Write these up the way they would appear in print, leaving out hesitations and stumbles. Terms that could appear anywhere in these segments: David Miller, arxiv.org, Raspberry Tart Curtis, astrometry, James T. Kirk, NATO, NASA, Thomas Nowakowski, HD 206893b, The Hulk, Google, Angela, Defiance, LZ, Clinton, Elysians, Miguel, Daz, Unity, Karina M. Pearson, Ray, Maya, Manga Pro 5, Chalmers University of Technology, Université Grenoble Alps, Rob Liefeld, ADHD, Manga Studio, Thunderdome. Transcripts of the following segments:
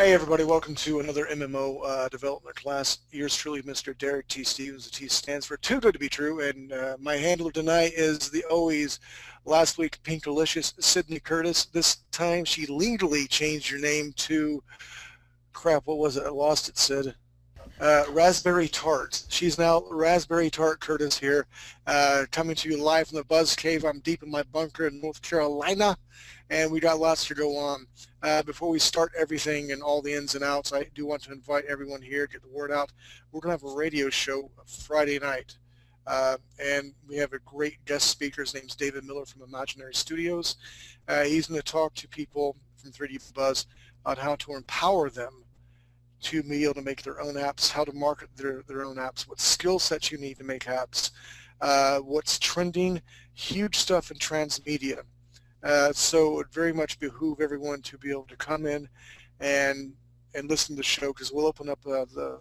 Hey everybody, welcome to another MMO development class. Yours truly, Mr. Derek T. Stevens. The T stands for too good to be true, and my handler tonight is the always, last week Pinkalicious, Sydney Curtis. This time she legally changed your name to, crap, what was it? I lost it, Sid. Raspberry Tart. She's now Raspberry Tart Curtis here, coming to you live from the Buzz Cave. I'm deep in my bunker in North Carolina, and we got lots to go on. Before we start everything and all the ins and outs, I do want to invite everyone here, get the word out. We're going to have a radio show Friday night, and we have a great guest speaker. His name's David Miller from Imaginary Studios. He's going to talk to people from 3D Buzz on how to empower them to be able to make their own apps, how to market their own apps, what skill sets you need to make apps, what's trending, huge stuff in transmedia. So it would very much behoove everyone to be able to come in and listen to the show, because we'll open up the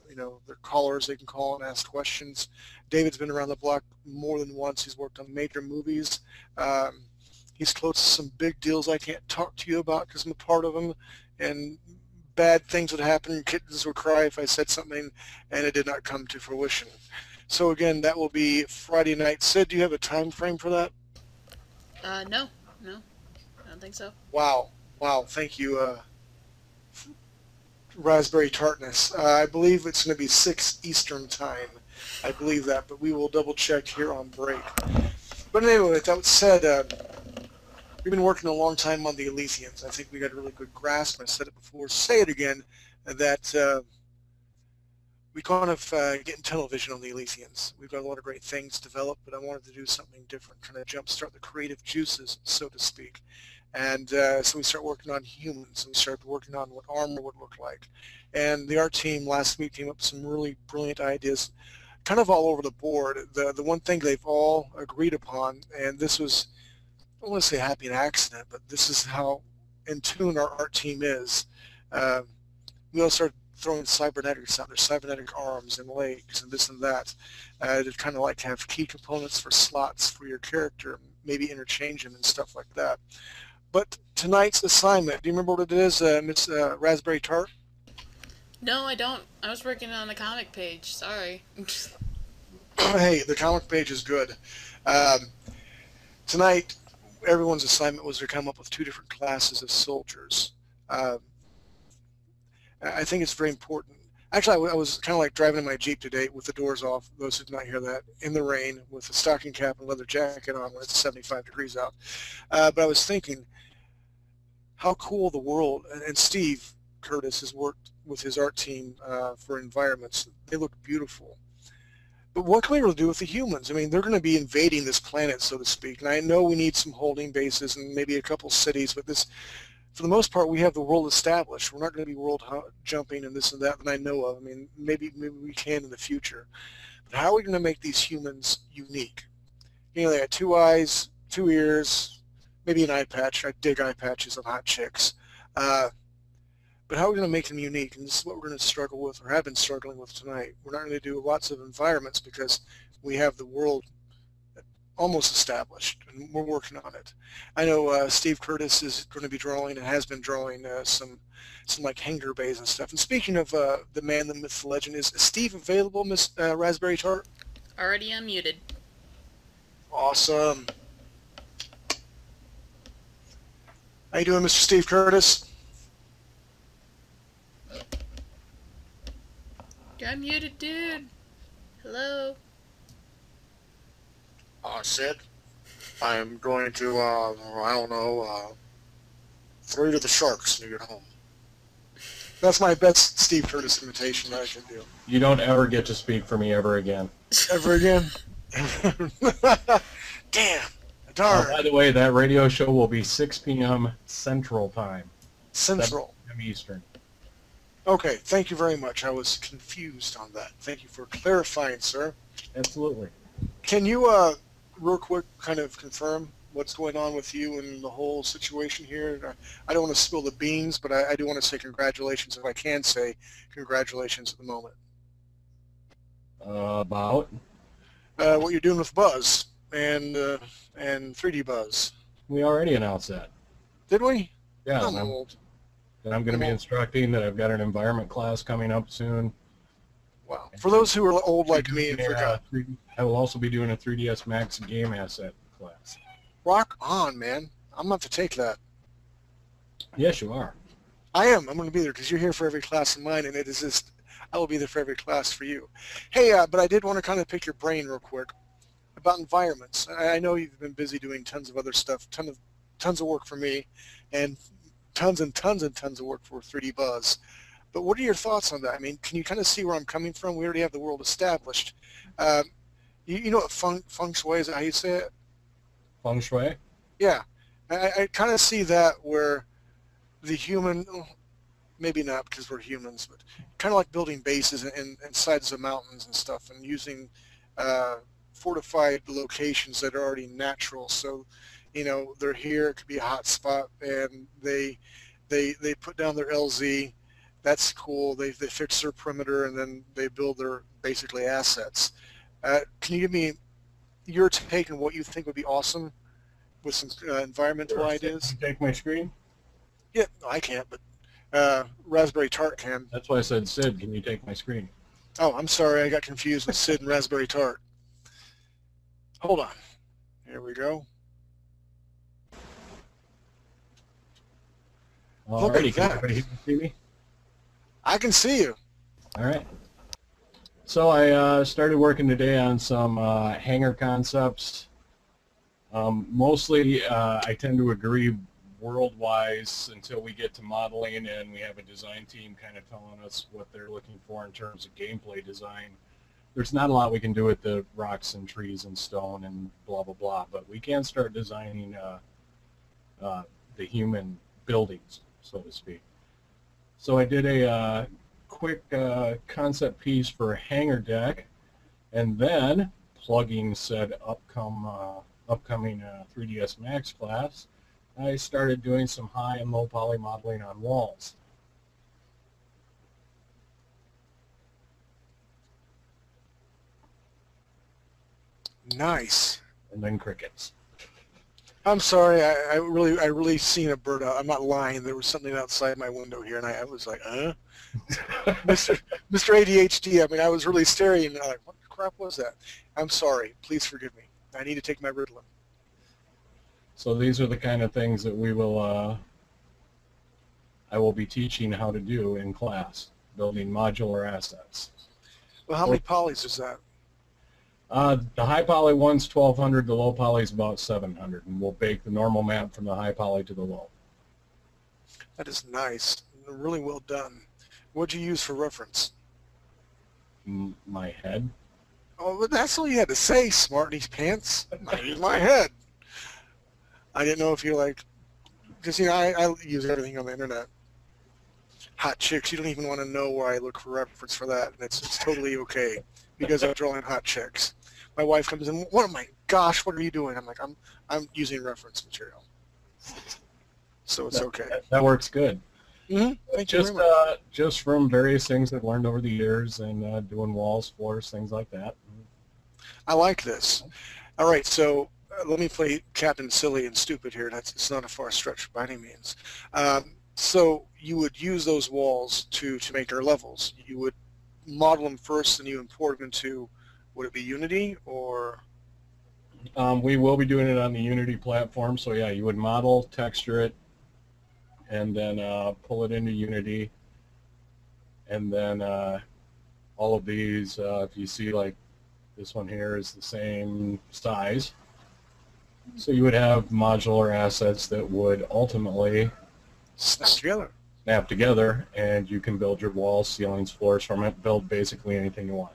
callers. They can call and ask questions. David's been around the block more than once. He's worked on major movies. He's close to some big deals I can't talk to you about because I'm a part of them, and bad things would happen. Kittens would cry if I said something, and it did not come to fruition. So again, that will be Friday night. Sid, do you have a time frame for that? No, I don't think so. Wow, thank you, Raspberry Tartness. I believe it's going to be 6 Eastern time. I believe that, but we will double check here on break. But anyway, with that said, we've been working a long time on the Elysians. I think we got a really good grasp. I said it before, say it again, that we kind of getting tunnel vision on the Elysians. We've got a lot of great things developed, but I wanted to do something different, kind of jumpstart the creative juices, so to speak. And so we started working on humans, and we started working on what armor would look like. And the art team last week came up with some really brilliant ideas, kind of all over the board. The one thing they've all agreed upon, and this was, I don't want to say happy an accident, but this is how in tune our art team is. We all started throwing cybernetics out there, cybernetic arms and legs and this and that. They'd kind of like to have key components for slots for your character, maybe interchange them and stuff like that. But tonight's assignment, do you remember what it is, Miss Raspberry Tart? No, I don't. I was working on the comic page, sorry. Hey, the comic page is good. Tonight, everyone's assignment was to come up with 2 different classes of soldiers. I think it's very important. Actually, I was kind of like driving in my Jeep today with the doors off, those who did not hear that, in the rain with a stocking cap and leather jacket on when it's 75 degrees out. But I was thinking how cool the world, and Steve Curtis has worked with his art team for environments. They look beautiful. But what can we really do with the humans? I mean, they're going to be invading this planet, so to speak. And I know we need some holding bases and maybe a couple cities, but this, for the most part, we have the world established. We're not going to be world jumping and this and that, and I know of. I mean, maybe we can in the future. But how are we going to make these humans unique? You know, they got 2 eyes, 2 ears, maybe an eye patch. I dig eye patches on hot chicks. But how are we going to make them unique? And this is what we're going to struggle with, or have been struggling with tonight. We're not going to do lots of environments because we have the world almost established, and we're working on it. I know Steve Curtis is going to be drawing, and has been drawing, some like hangar bays and stuff. And speaking of the man, the myth, the legend, is Steve available, Miss Raspberry Tart? Already unmuted. Awesome. How you doing, Mr. Steve Curtis? You're unmuted, dude. Hello. Sid, I'm going to, I don't know, 3 to the Sharks when you get home. That's my best Steve Curtis imitation that I can do. You don't ever get to speak for me ever again. Ever again? Damn. Darn. By the way, that radio show will be 6 p.m. Central Time. Central. 7 p.m. Eastern. Okay, thank you very much. I was confused on that. Thank you for clarifying, sir. Absolutely. Can you, real quick, kind of confirm what's going on with you and the whole situation here? I don't want to spill the beans, but I do want to say congratulations, if I can say congratulations at the moment. About? What you're doing with Buzz and 3D Buzz. We already announced that. Did we? Yeah. I'm old. that I'm going to be instructing, that I've got an environment class coming up soon. Wow. For those who are old like me and forgot. I will also be doing a 3DS Max game asset class. Rock on, man. I'm going to have to take that. Yes, you are. I am. I'm going to be there because you're here for every class of mine, and it is just, I will be there for every class for you. Hey, but I did want to kind of pick your brain real quick about environments. I know you've been busy doing tons of other stuff, tons of work for me, and tons of work for 3D Buzz. But what are your thoughts on that? I mean, can you kind of see where I'm coming from? We already have the world established. You know what feng shui is, how you say it? Feng shui? Yeah. I kind of see that where the human, maybe not because we're humans, but kind of like building bases and sides of mountains and stuff and using fortified locations that are already natural. So, you know, they're here, it could be a hot spot, and they put down their LZ. That's cool. They fix their perimeter, and then they build their basically assets. Can you give me your take on what you think would be awesome with some environmental ideas? Take my screen? Yeah, no, I can't, but Raspberry Tart can. That's why I said, Sid, can you take my screen? Oh, I'm sorry. I got confused with Sid and Raspberry Tart. Hold on. Here we go. All righty. Can everybody see me? I can see you. All right. So I started working today on some hanger concepts. Mostly, I tend to agree world-wise until we get to modeling and we have a design team kind of telling us what they're looking for in terms of gameplay design. There's not a lot we can do with the rocks and trees and stone and blah, blah, blah, but we can start designing the human buildings, so to speak. So I did a quick concept piece for a hangar deck, and then plugging said upcoming 3DS Max class, I started doing some high and low poly modeling on walls. Nice. And then crickets. I'm sorry, I really seen a bird out. I'm not lying. There was something outside my window here, and I was like, huh? Mr. ADHD, I mean, I was really staring, and I'm like, what the crap was that? I'm sorry. Please forgive me. I need to take my Ritalin. So these are the kind of things that we will, I will be teaching how to do in class, building modular assets. Well, how many polys is that? The high poly one's 1,200, the low poly's about 700, and we'll bake the normal map from the high poly to the low. That is nice. Really well done. What'd you use for reference? My head. Oh, that's all you had to say, smarty pants. I use my head. I didn't know if you're like, because, you know, I use everything on the internet. Hot chicks, you don't even want to know where I look for reference for that, and it's totally okay, because I'm drawing hot chicks. My wife comes in, what am I, gosh, what are you doing? I'm like, I'm using reference material. So it's okay. That works good. Mm-hmm. Thank you very much. Just from various things I've learned over the years and doing walls, floors, things like that. I like this. All right, so let me play Captain Silly and Stupid here. It's not a far stretch by any means. So you would use those walls to make our levels. You would model them first, and you import them into, would it be Unity or? We will be doing it on the Unity platform. So yeah, you would model, texture it, and then pull it into Unity. And then all of these, if you see like this one here is the same size. So you would have modular assets that would ultimately snap together, and you can build your walls, ceilings, floors from it, build basically anything you want.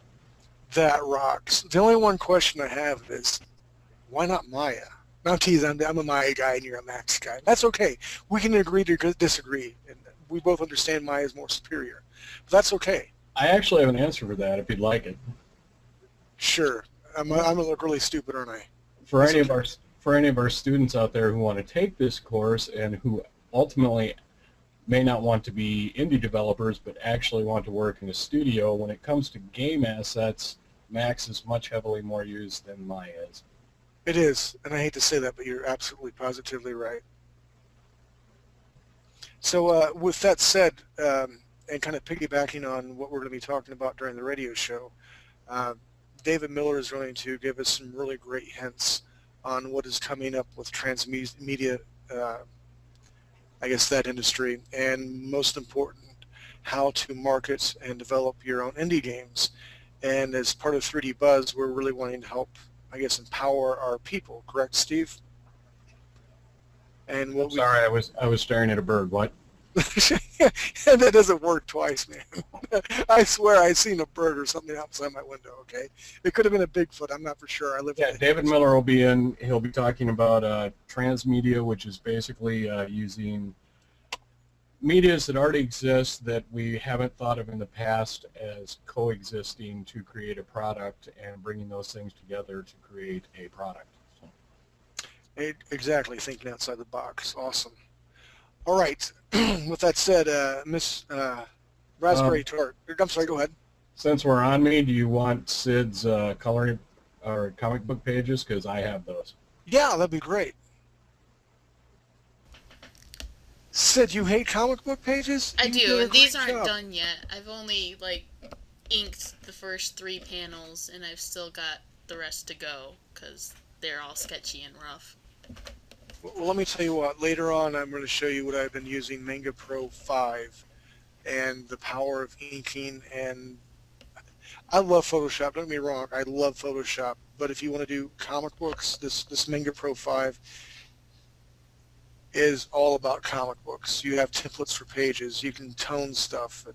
That rocks. The only one question I have is, why not Maya? Now, tease, I'm a Maya guy and you're a Max guy. That's okay. We can agree to disagree, and we both understand Maya is more superior. But that's okay. I actually have an answer for that if you'd like it. Sure. I'm gonna look really stupid, aren't I? For any of our students out there who want to take this course and who ultimately may not want to be indie developers but actually want to work in a studio, when it comes to game assets, Max is much heavily more used than Maya is. It is, and I hate to say that, but you're absolutely positively right. So with that said, and kind of piggybacking on what we're going to be talking about during the radio show, David Miller is going to give us some really great hints on what is coming up with transmedia, I guess that industry, and most important, how to market and develop your own indie games. And as part of 3D Buzz, we're really wanting to help, I guess, empower our people. Correct, Steve? And what sorry, I was staring at a bird. What? That doesn't work twice, man. I swear I seen a bird or something outside my window. Okay, it could have been a Bigfoot. I'm not for sure. I live. Yeah, David Miller will be in. He'll be talking about transmedia, which is basically using medias that already exist that we haven't thought of in the past as coexisting to create a product, and bringing those things together to create a product. So. Exactly, thinking outside the box. Awesome. All right. With that said, Miss Raspberry Tart. I'm sorry. Go ahead. Since we're on me, do you want Sid's coloring or comic book pages? Because I have those. Yeah, that'd be great. Sid, you hate comic book pages? I do. These aren't done yet. I've only like inked the first 3 panels, and I've still got the rest to go because they're all sketchy and rough. Well, let me tell you what, later on I'm going to show you what I've been using Manga Pro 5 and the power of inking. And I love Photoshop, don't get me wrong, I love Photoshop, but if you want to do comic books, this Manga Pro 5 is all about comic books. You have templates for pages, you can tone stuff,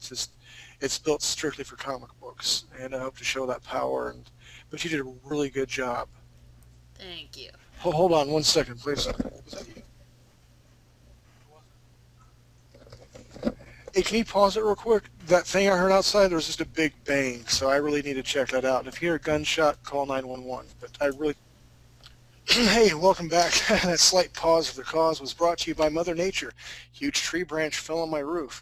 it's built strictly for comic books, and I hope to show that power. And but you did a really good job. Thank you. Hold on one second, please. Hey, can you pause it real quick? That thing I heard outside, there was just a big bang, so I really need to check that out. And if you hear a gunshot, call 911. But I really... Hey, welcome back. That slight pause for the cause was brought to you by Mother Nature. Huge tree branch fell on my roof.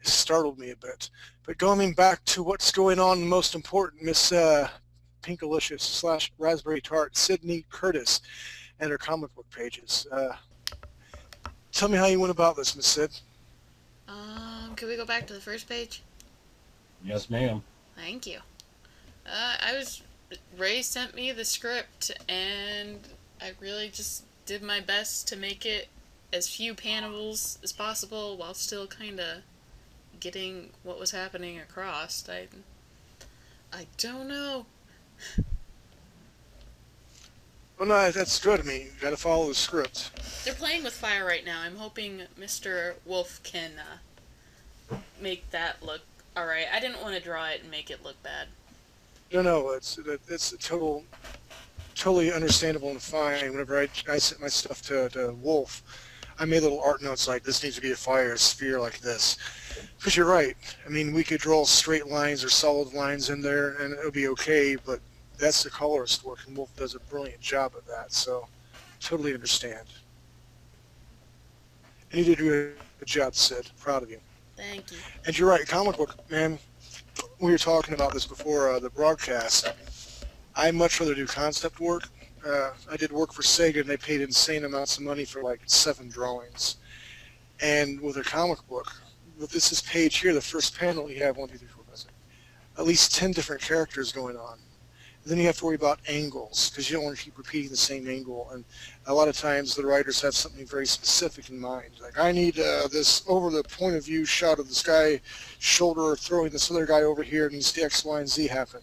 It startled me a bit. But going back to what's going on, most important, Miss... Pinkalicious / Raspberry Tart, Sydney Curtis, and her comic book pages. Tell me how you went about this, Miss Sid. Could we go back to the first page? Yes, ma'am. Thank you. Ray sent me the script, and I really just did my best to make it as few panels as possible while still kind of getting what was happening across. I don't know. Well, no, that's good. I mean, you gotta follow the script. They're playing with fire right now. I'm hoping Mr. Wolf can make that look alright. I didn't want to draw it and make it look bad. No, it's a totally understandable and fine. Whenever I sent my stuff to Wolf, I made little art notes like, this needs to be a fire sphere like this. Because you're right. I mean, we could draw straight lines or solid lines in there, and it would be okay, but that's the colorist work, and Wolf does a brilliant job of that, so totally understand. And you did do a good job, Sid. Proud of you. Thank you. And you're right, comic book, man, we were talking about this before the broadcast. I much rather do concept work. I did work for Sega, and they paid insane amounts of money for like 7 drawings. And with a comic book, with this page here, the first panel, you have 1, 2, 3, 4, 5, 6, at least 10 different characters going on. And then you have to worry about angles, because you don't want to keep repeating the same angle. And a lot of times the writers have something very specific in mind. Like, I need this over the point of view shot of this guy shoulder throwing this other guy over here, and you see X, Y, and Z happen.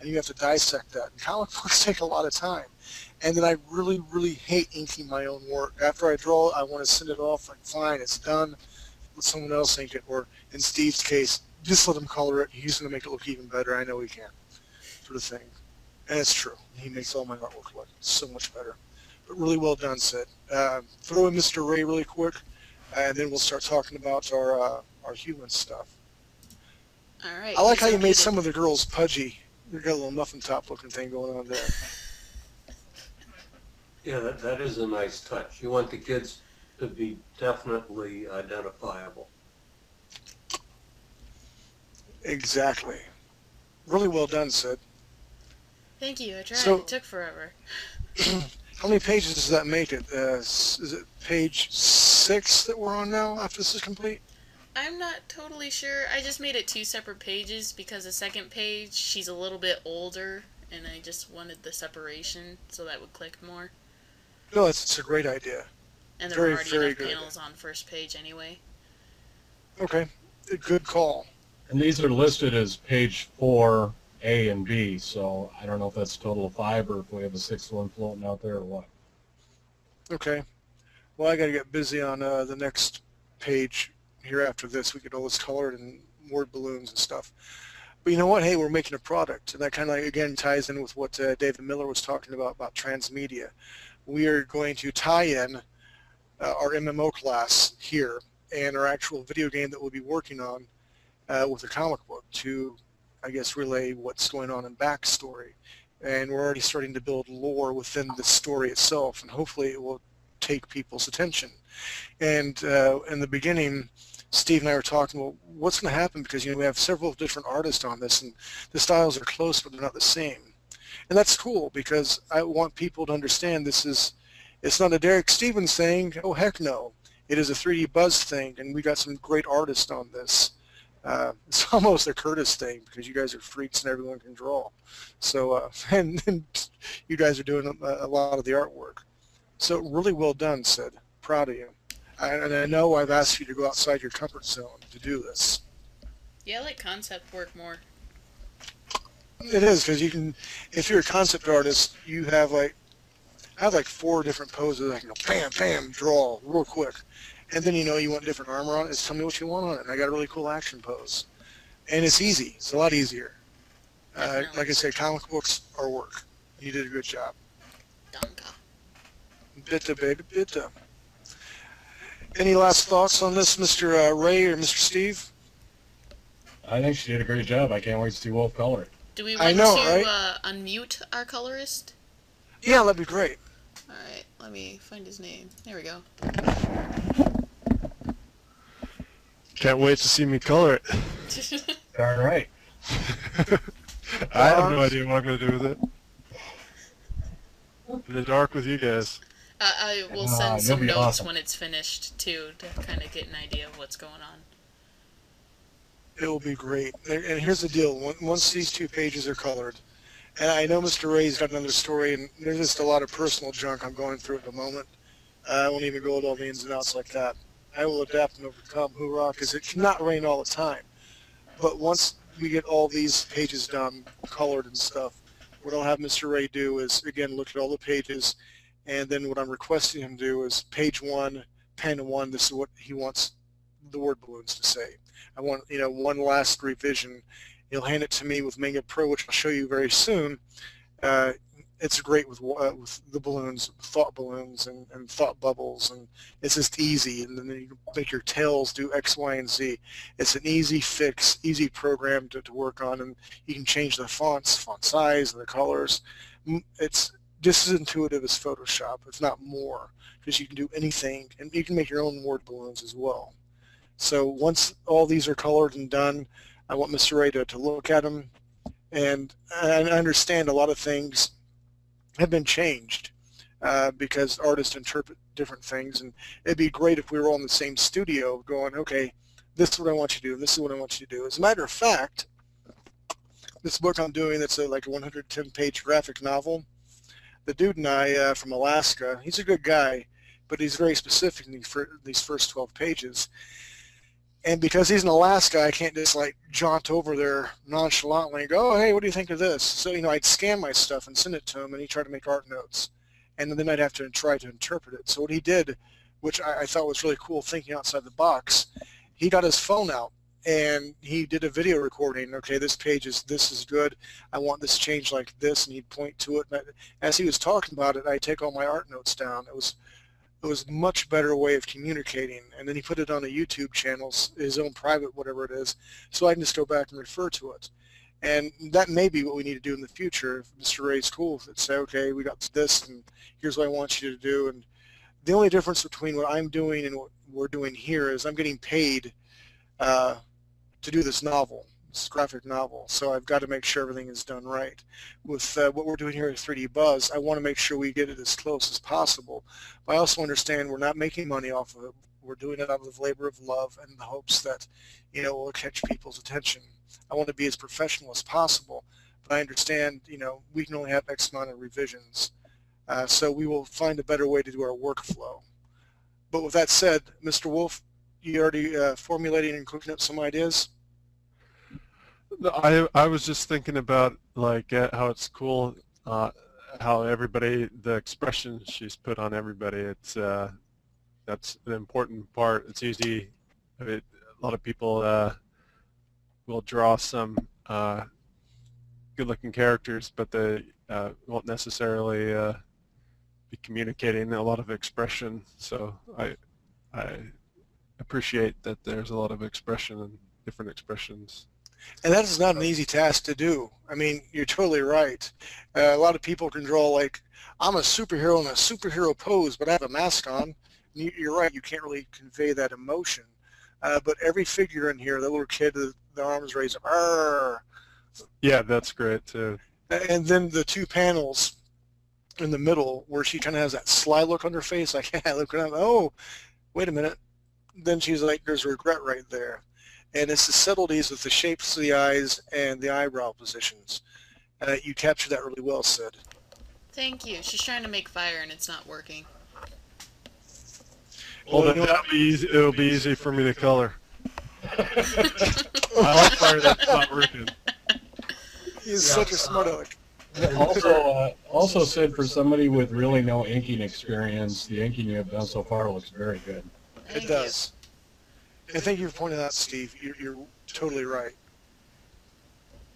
And you have to dissect that. And comic books take a lot of time. And then I really, really hate inking my own work. After I draw it, I want to send it off like, fine, it's done. Let someone else ink it. Or in Steve's case, just let him color it. He's going to make it look even better. I know he can. Sort of thing. And it's true. He makes all my artwork look so much better. But really well done, Sid. Throw in Mr. Ray really quick, and then we'll start talking about our human stuff. All right. I like how you made some of the girls pudgy. You've got a little muffin top looking thing going on there. Yeah, that is a nice touch. You want the kids to be definitely identifiable. Exactly. Really well done, Sid. Thank you. I tried. So, it took forever. How many pages does that make it? Is it page 6? 6 that we're on now after this is complete? I'm not totally sure. I just made it 2 separate pages because the second page, she's a little bit older, and I just wanted the separation so that would click more. No, it's a great idea. And there were already enough panels on first page anyway. Okay, good call. And these are listed as page 4, A and B, so I don't know if that's a total of 5 or if we have a 6th one floating out there or what. Okay. Well, I got to get busy on the next page here after this. We get all this colored and word balloons and stuff. But you know what? Hey, we're making a product, and that kind of, again, ties in with what David Miller was talking about transmedia. We are going to tie in our MMO class here and our actual video game that we'll be working on with a comic book to, I guess, relay what's going on in backstory. And we're already starting to build lore within the story itself, and hopefully it will take people's attention. And in the beginning, Steve and I were talking, well, what's going to happen? Because, you know, we have several different artists on this, and the styles are close, but they're not the same. And that's cool, because I want people to understand this is, it's not a Derek Stevens thing. Oh, heck no. It is a 3D Buzz thing, and we got some great artists on this. It's almost a Curtis thing because you guys are freaks and everyone can draw. So and you guys are doing a lot of the artwork. So really well done, Sid. Proud of you. And I know I've asked you to go outside your comfort zone to do this. Yeah, I like concept work more. It is because you can, if you're a concept artist, you have like, I have like 4 different poses I can go bam, bam, draw real quick. And then, you know, you want different armor on it. It's tell me what you want on it. And I got a really cool action pose. And it's easy. It's a lot easier. Like I said, comic books are work. You did a good job. Donka. Bitta, baby, bitta. Any last thoughts on this, Mr. Ray or Mr. Steve? I think she did a great job. I can't wait to see Wolf color it. Do we want to unmute our colorist? Yeah, that'd be great. All right, let me find his name. There we go. Can't wait to see me color it. Darn right. I have no idea what I'm going to do with it. In the dark with you guys. I will send some notes when it's finished, too, to kind of get an idea of what's going on. It will be great. And here's the deal. Once these 2 pages are colored, and I know Mr. Ray's got another story, and there's just a lot of personal junk I'm going through at the moment. I won't even go into all the ins and outs like that. I will adapt and overcome, hoorah, because it cannot rain all the time. But once we get all these pages done, colored and stuff, what I'll have Mr. Ray do is, again, look at all the pages, and then what I'm requesting him do is page 1, pen 1, this is what he wants the word balloons to say. I want, you know, one last revision. He'll hand it to me with Manga Pro, which I'll show you very soon. It's great with the balloons, thought balloons, and thought bubbles, and it's just easy. And then you make your tails do X, Y, and Z. It's an easy fix, easy program to work on, and you can change the fonts, font size, and the colors. It's just as intuitive as Photoshop, if not more, because you can do anything, and you can make your own word balloons as well. So once all these are colored and done, I want Mr. Ray to look at them, and I understand a lot of things have been changed because artists interpret different things, and it'd be great if we were all in the same studio going, okay, this is what I want you to do, and this is what I want you to do. As a matter of fact, this book I'm doing that's like a 110-page graphic novel, the dude and I from Alaska, he's a good guy, but he's very specific in these first 12 pages. And because he's in Alaska, I can't just like jaunt over there nonchalantly and go, oh, hey, what do you think of this? So, you know, I'd scan my stuff and send it to him, and he'd try to make art notes. And then I'd have to try to interpret it. So what he did, which I thought was really cool, thinking outside the box, he got his phone out, and he did a video recording. Okay, this page is, this is good. I want this change like this, and he'd point to it. And as he was talking about it, I'd take all my art notes down. It was a much better way of communicating, and then he put it on a YouTube channel, his own private whatever it is, so I can just go back and refer to it. And that may be what we need to do in the future. If Mr. Ray's cool with it, say, okay, we got this, and here's what I want you to do. And the only difference between what I'm doing and what we're doing here is I'm getting paid to do this novel, this graphic novel, so I've got to make sure everything is done right. With what we're doing here at 3D Buzz, I want to make sure we get it as close as possible, but I also understand we're not making money off of it. We're doing it out of the labor of love and the hopes that, you know, it will catch people's attention. I want to be as professional as possible, but I understand, you know, we can only have X amount of revisions. So we will find a better way to do our workflow. But with that said, Mr. Wolf, you already formulating and cooking up some ideas? I was just thinking about, like, how it's cool, how everybody, the expression she's put on everybody, it's that's the important part. It's easy. A lot of people will draw some good-looking characters, but they won't necessarily be communicating a lot of expression. So I appreciate that there's a lot of expression and different expressions. And that is not an easy task to do. I mean, you're totally right. A lot of people can draw like, I'm a superhero in a superhero pose, but I have a mask on. And you're right, you can't really convey that emotion. But every figure in here, the little kid, the arms raised, arr. Yeah, that's great too. And then the two panels in the middle where she kind of has that sly look on her face, like, yeah, look around, oh, wait a minute. Then she's like, there's regret right there. And it's the subtleties with the shapes of the eyes and the eyebrow positions. You capture that really well, Sid. Thank you. She's trying to make fire and it's not working. Well, then that'll be easy. It'll be easy for me to color. I like fire that's not working. He's such a smart aleck. Also, Sid, for somebody with really no inking experience, the inking you have done so far looks very good. It does. And thank you for pointing that out, Steve. You're totally right.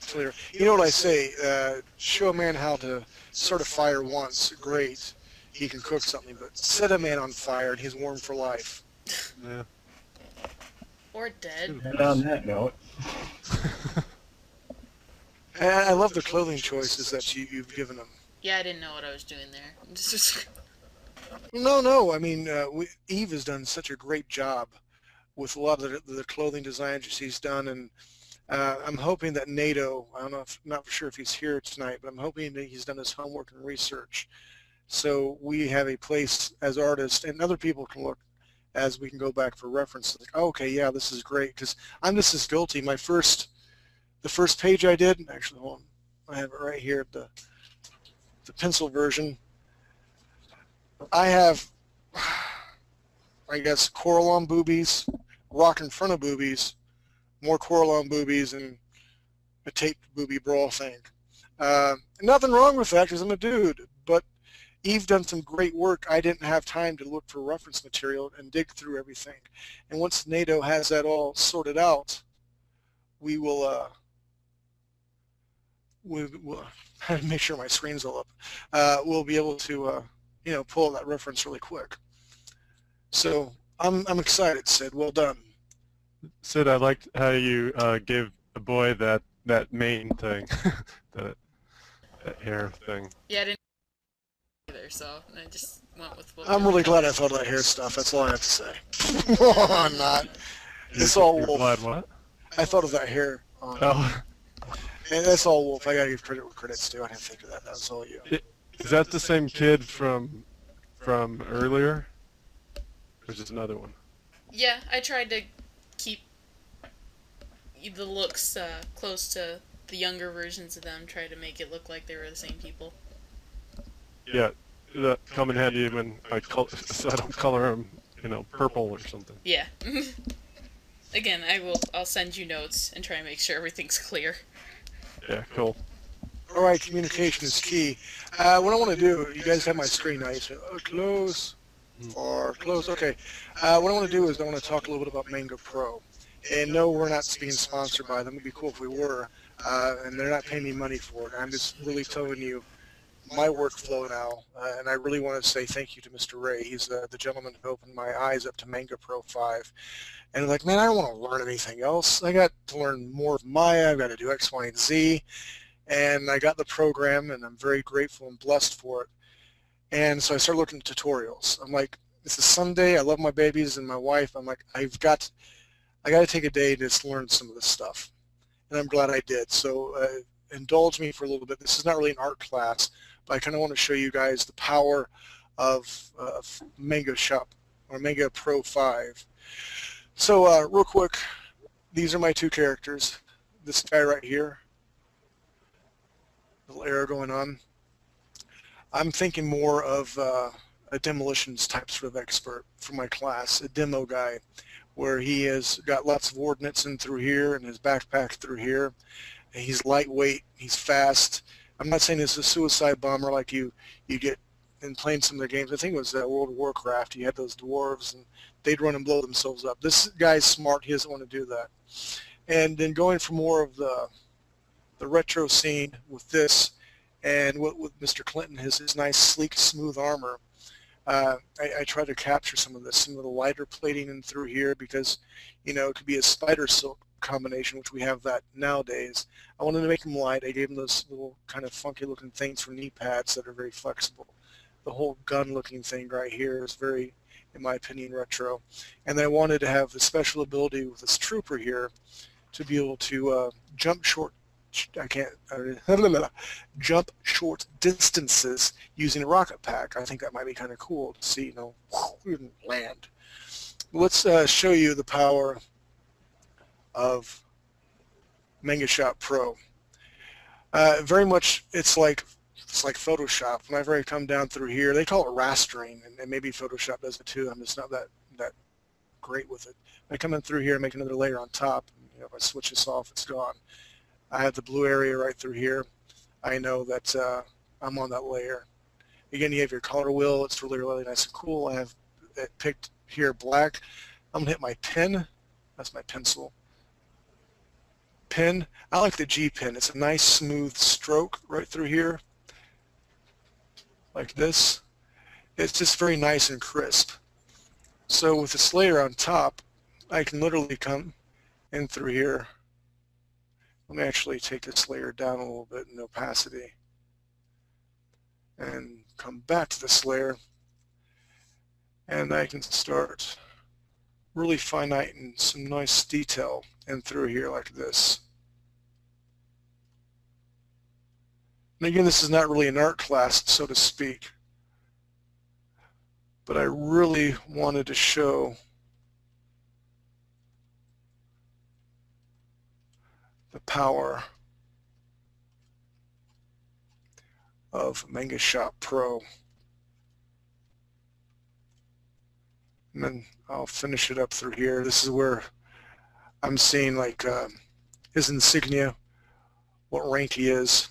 Totally right. You know what I say, show a man how to start a fire once, great, he can cook something, but set a man on fire and he's warm for life. Yeah. Or dead. And on that note. And I love the clothing choices that you've given him. Yeah, I didn't know what I was doing there. No, I mean, Eve has done such a great job with a lot of the clothing designs he's done, and I'm hoping that NATO, I'm not sure if he's here tonight, but I'm hoping that he's done his homework and research. So we have a place as artists, and other people can look as we can go back for references. Like, oh, okay, yeah, this is great, because I'm just as guilty. The first page I did, actually, hold on, I have it right here, the pencil version. I have, I guess, coral on boobies, rock in front of boobies, more coral on boobies, and a taped boobie brawl thing. Nothing wrong with that because I'm a dude, but Eve done some great work. I didn't have time to look for reference material and dig through everything. And once NATO has that all sorted out, we will make sure my screen's all up. We'll be able to you know, pull that reference really quick. So I'm excited, Sid. Well done. Sid, I liked how you gave the boy that mane thing, that hair thing. Yeah, I didn't either, so I just went with what. I'm really glad I thought of that hair stuff. That's all I have to say. No, I'm not. It's all Wolf. Glad what? I thought of that hair. Oh. And that's all Wolf. I gotta give credit where credit's due. I didn't think of that. That's all you. Is that the same kid from earlier? Which is another one. Yeah, I tried to keep the looks close to the younger versions of them, try to make it look like they were the same people. Yeah, that come in handy when I don't color them, you know, purple or something. Yeah. Again, I'll send you notes and try and make sure everything's clear. Yeah, cool. All right, communication is key. What I want to do, you guys have my screen nice. Close. Or close. Okay. What I want to do is I want to talk a little bit about Manga Pro. And no, we're not being sponsored by them. It would be cool if we were. And they're not paying me money for it. I'm just really telling you my workflow now. And I really want to say thank you to Mr. Ray. He's the gentleman who opened my eyes up to Manga Pro 5. And like, man, I don't want to learn anything else. I got to learn more of Maya. I've got to do X, Y, and Z. And I got the program, and I'm very grateful and blessed for it. And so I started looking at tutorials. I'm like, it's a Sunday. I love my babies and my wife. I'm like, I got to take a day to just learn some of this stuff. And I'm glad I did. So indulge me for a little bit. This is not really an art class, but I kind of want to show you guys the power of Manga Shop, or Manga Pro 5. So real quick, these are my two characters. This guy right here, little arrow going on. I'm thinking more of a demolitions type sort of expert for my class, a demo guy, where he has got lots of ordnance in through here and his backpack through here. And he's lightweight, he's fast. I'm not saying it's a suicide bomber like you get in playing some of their games. I think it was World of Warcraft. You had those dwarves and they'd run and blow themselves up. This guy's smart, he doesn't want to do that. And then going for more of the retro scene with this and what Mr. Clinton has, his nice, sleek, smooth armor. I try to capture some of this, some of the lighter plating in through here because, you know, it could be a spider silk combination, which we have that nowadays. I wanted to make them light. I gave them those little kind of funky looking things for knee pads that are very flexible. The whole gun looking thing right here is very, in my opinion, retro. And I wanted to have the special ability with this trooper here to be able to jump short. Jump short distances using a rocket pack. I think that might be kind of cool to see, you know, even land. Let's show you the power of Manga Shop Pro. Very much, it's like Photoshop. Whenever I come down through here, they call it rastering, and maybe Photoshop does it too. I'm just not that great with it. I come in through here and make another layer on top. And, you know, if I switch this off, it's gone. I have the blue area right through here. I know that I'm on that layer. Again, you have your color wheel. It's really, really nice and cool. I have it picked here black. I'm going to hit my pen. That's my pencil. Pen. I like the G pen. It's a nice, smooth stroke right through here, like this. It's just very nice and crisp. So with this layer on top, I can literally come in through here. Let me actually take this layer down a little bit in opacity and come back to this layer, and I can start really fine-tuning some nice detail in through here like this. And again, this is not really an art class, so to speak, but I really wanted to show the power of Manga Shop Pro. And then I'll finish it up through here. This is where I'm seeing like his insignia, what rank he is.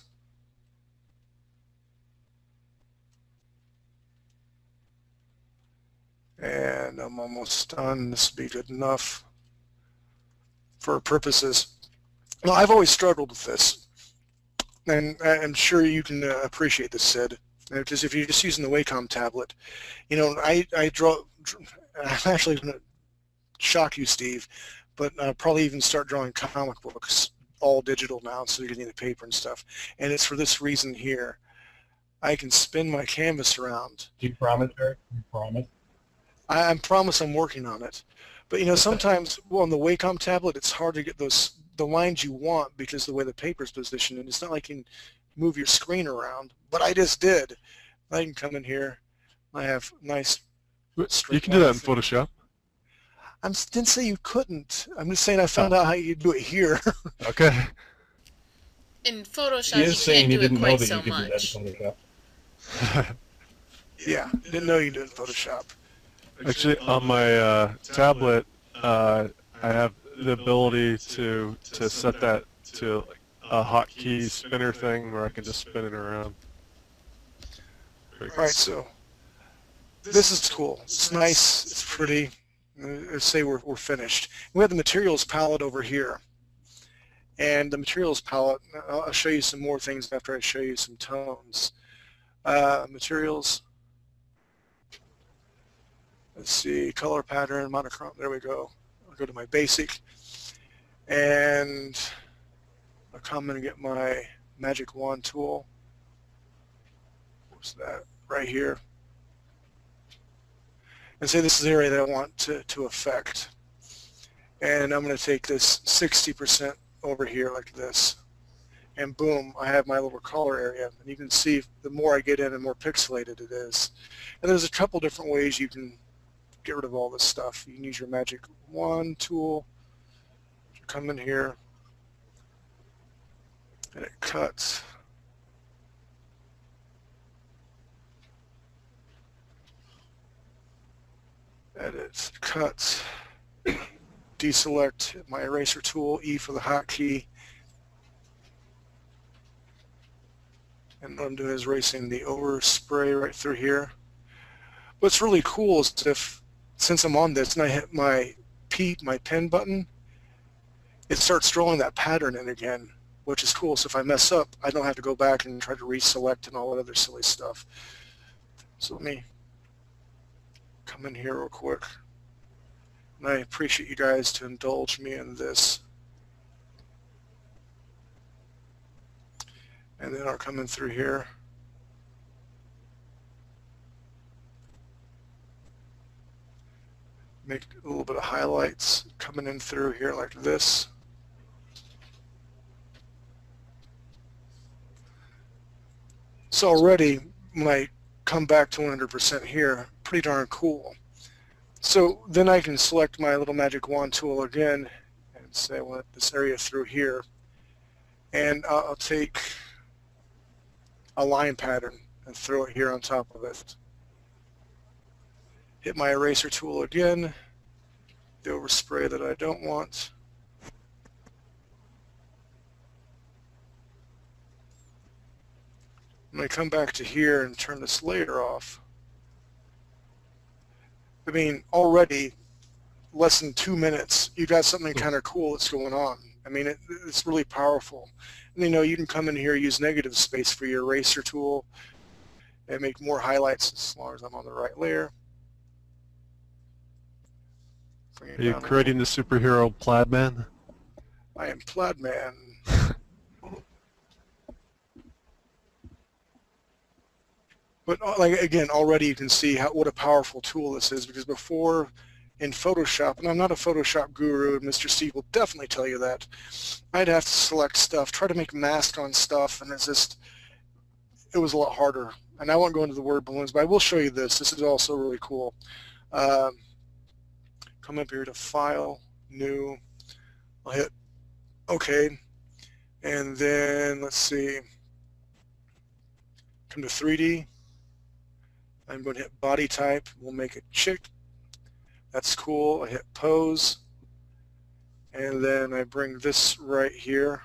And I'm almost done. This will be good enough for purposes. Well, I've always struggled with this, and I'm sure you can appreciate this, Sid, because if you're just using the Wacom tablet, you know, I'm actually going to shock you, Steve, but probably even start drawing comic books, all digital now, so you're getting the paper and stuff, and it's for this reason here. I can spin my canvas around. Do you promise, Eric? Do you promise? I promise I'm working on it, but, you know, sometimes, well, on the Wacom tablet, it's hard to get the lines you want because of the way the paper's positioned, and it's not like you can move your screen around, but I just did. I can come in here and I have nice... You can do that in Photoshop. I didn't say you couldn't. I'm just saying I found out how you do it here. Okay. In Photoshop you can't do it quite so much. Yeah, didn't know you did it in Photoshop. Actually, on my tablet, I have the ability to set that to like a hotkey spinner thing where I can just spin it around. Alright, so this is cool. It's nice, it's pretty. Let's say we're finished. We have the materials palette over here. And the materials palette, I'll show you some more things after I show you some tones. Materials. Let's see, color pattern, monochrome, there we go. Go to my basic, and I'll come and get my magic wand tool. What's that? Right here. And say this is the area that I want to affect. And I'm going to take this 60% over here like this. And boom, I have my little color area. And you can see the more I get in, the more pixelated it is. And there's a couple different ways you can get rid of all this stuff. You can use your Magic 1 tool to come in here, and it cuts. Edit, cuts, deselect my eraser tool, E for the hotkey. And what I'm doing is erasing the overspray right through here. What's really cool is if, since I'm on this and I hit my pen button, it starts drawing that pattern in again, which is cool. So if I mess up, I don't have to go back and try to reselect and all that other silly stuff. So let me come in here real quick, and I appreciate you guys to indulge me in this. And then I'll come in through here, make a little bit of highlights coming in through here like this, so already my come back to 100% here. Pretty darn cool. So then I can select my little Magic Wand tool again and say I want this area through here. And I'll take a line pattern and throw it here on top of it. Hit my eraser tool again, the overspray that I don't want. I'm going to come back to here and turn this layer off. I mean, already less than 2 minutes, you've got something kind of cool that's going on. I mean, it's really powerful. And, you know, you can come in here, use negative space for your eraser tool, and make more highlights as long as I'm on the right layer. Are you creating the superhero Plaid Man? I am Plaid Man. But like, again, already you can see how, what a powerful tool this is, because before in Photoshop, and I'm not a Photoshop guru, and Mr. Steve will definitely tell you that, I'd have to select stuff, try to make masks on stuff, and it's just, it was a lot harder. And I won't go into the word balloons, but I will show you this. This is also really cool. Come up here to File, New, I'll hit OK, and then let's see, come to 3D. I'm going to hit body type, we'll make it chick, that's cool. I hit pose, and then I bring this right here,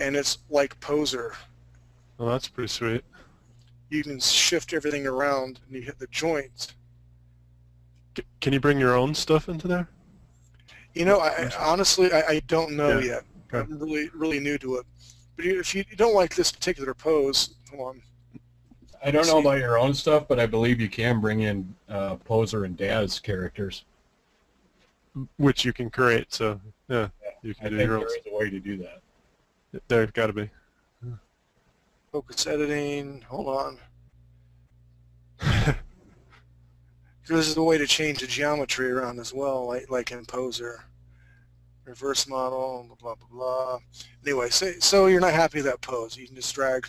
and it's like Poser. Well, that's pretty sweet. You can shift everything around, and you hit the joint. Can you bring your own stuff into there? You know, I honestly don't know yet. Okay. I'm really new to it. But if you don't like this particular pose, hold on. I don't know about your own stuff, but I believe you can bring in Poser and Daz characters, which you can create. So yeah you can do your own. I think there is a way to do that. There's got to be. Focus editing. Hold on. This is the way to change the geometry around as well, like in Poser. Reverse model. Blah blah blah. Anyway, so you're not happy with that pose, you can just drag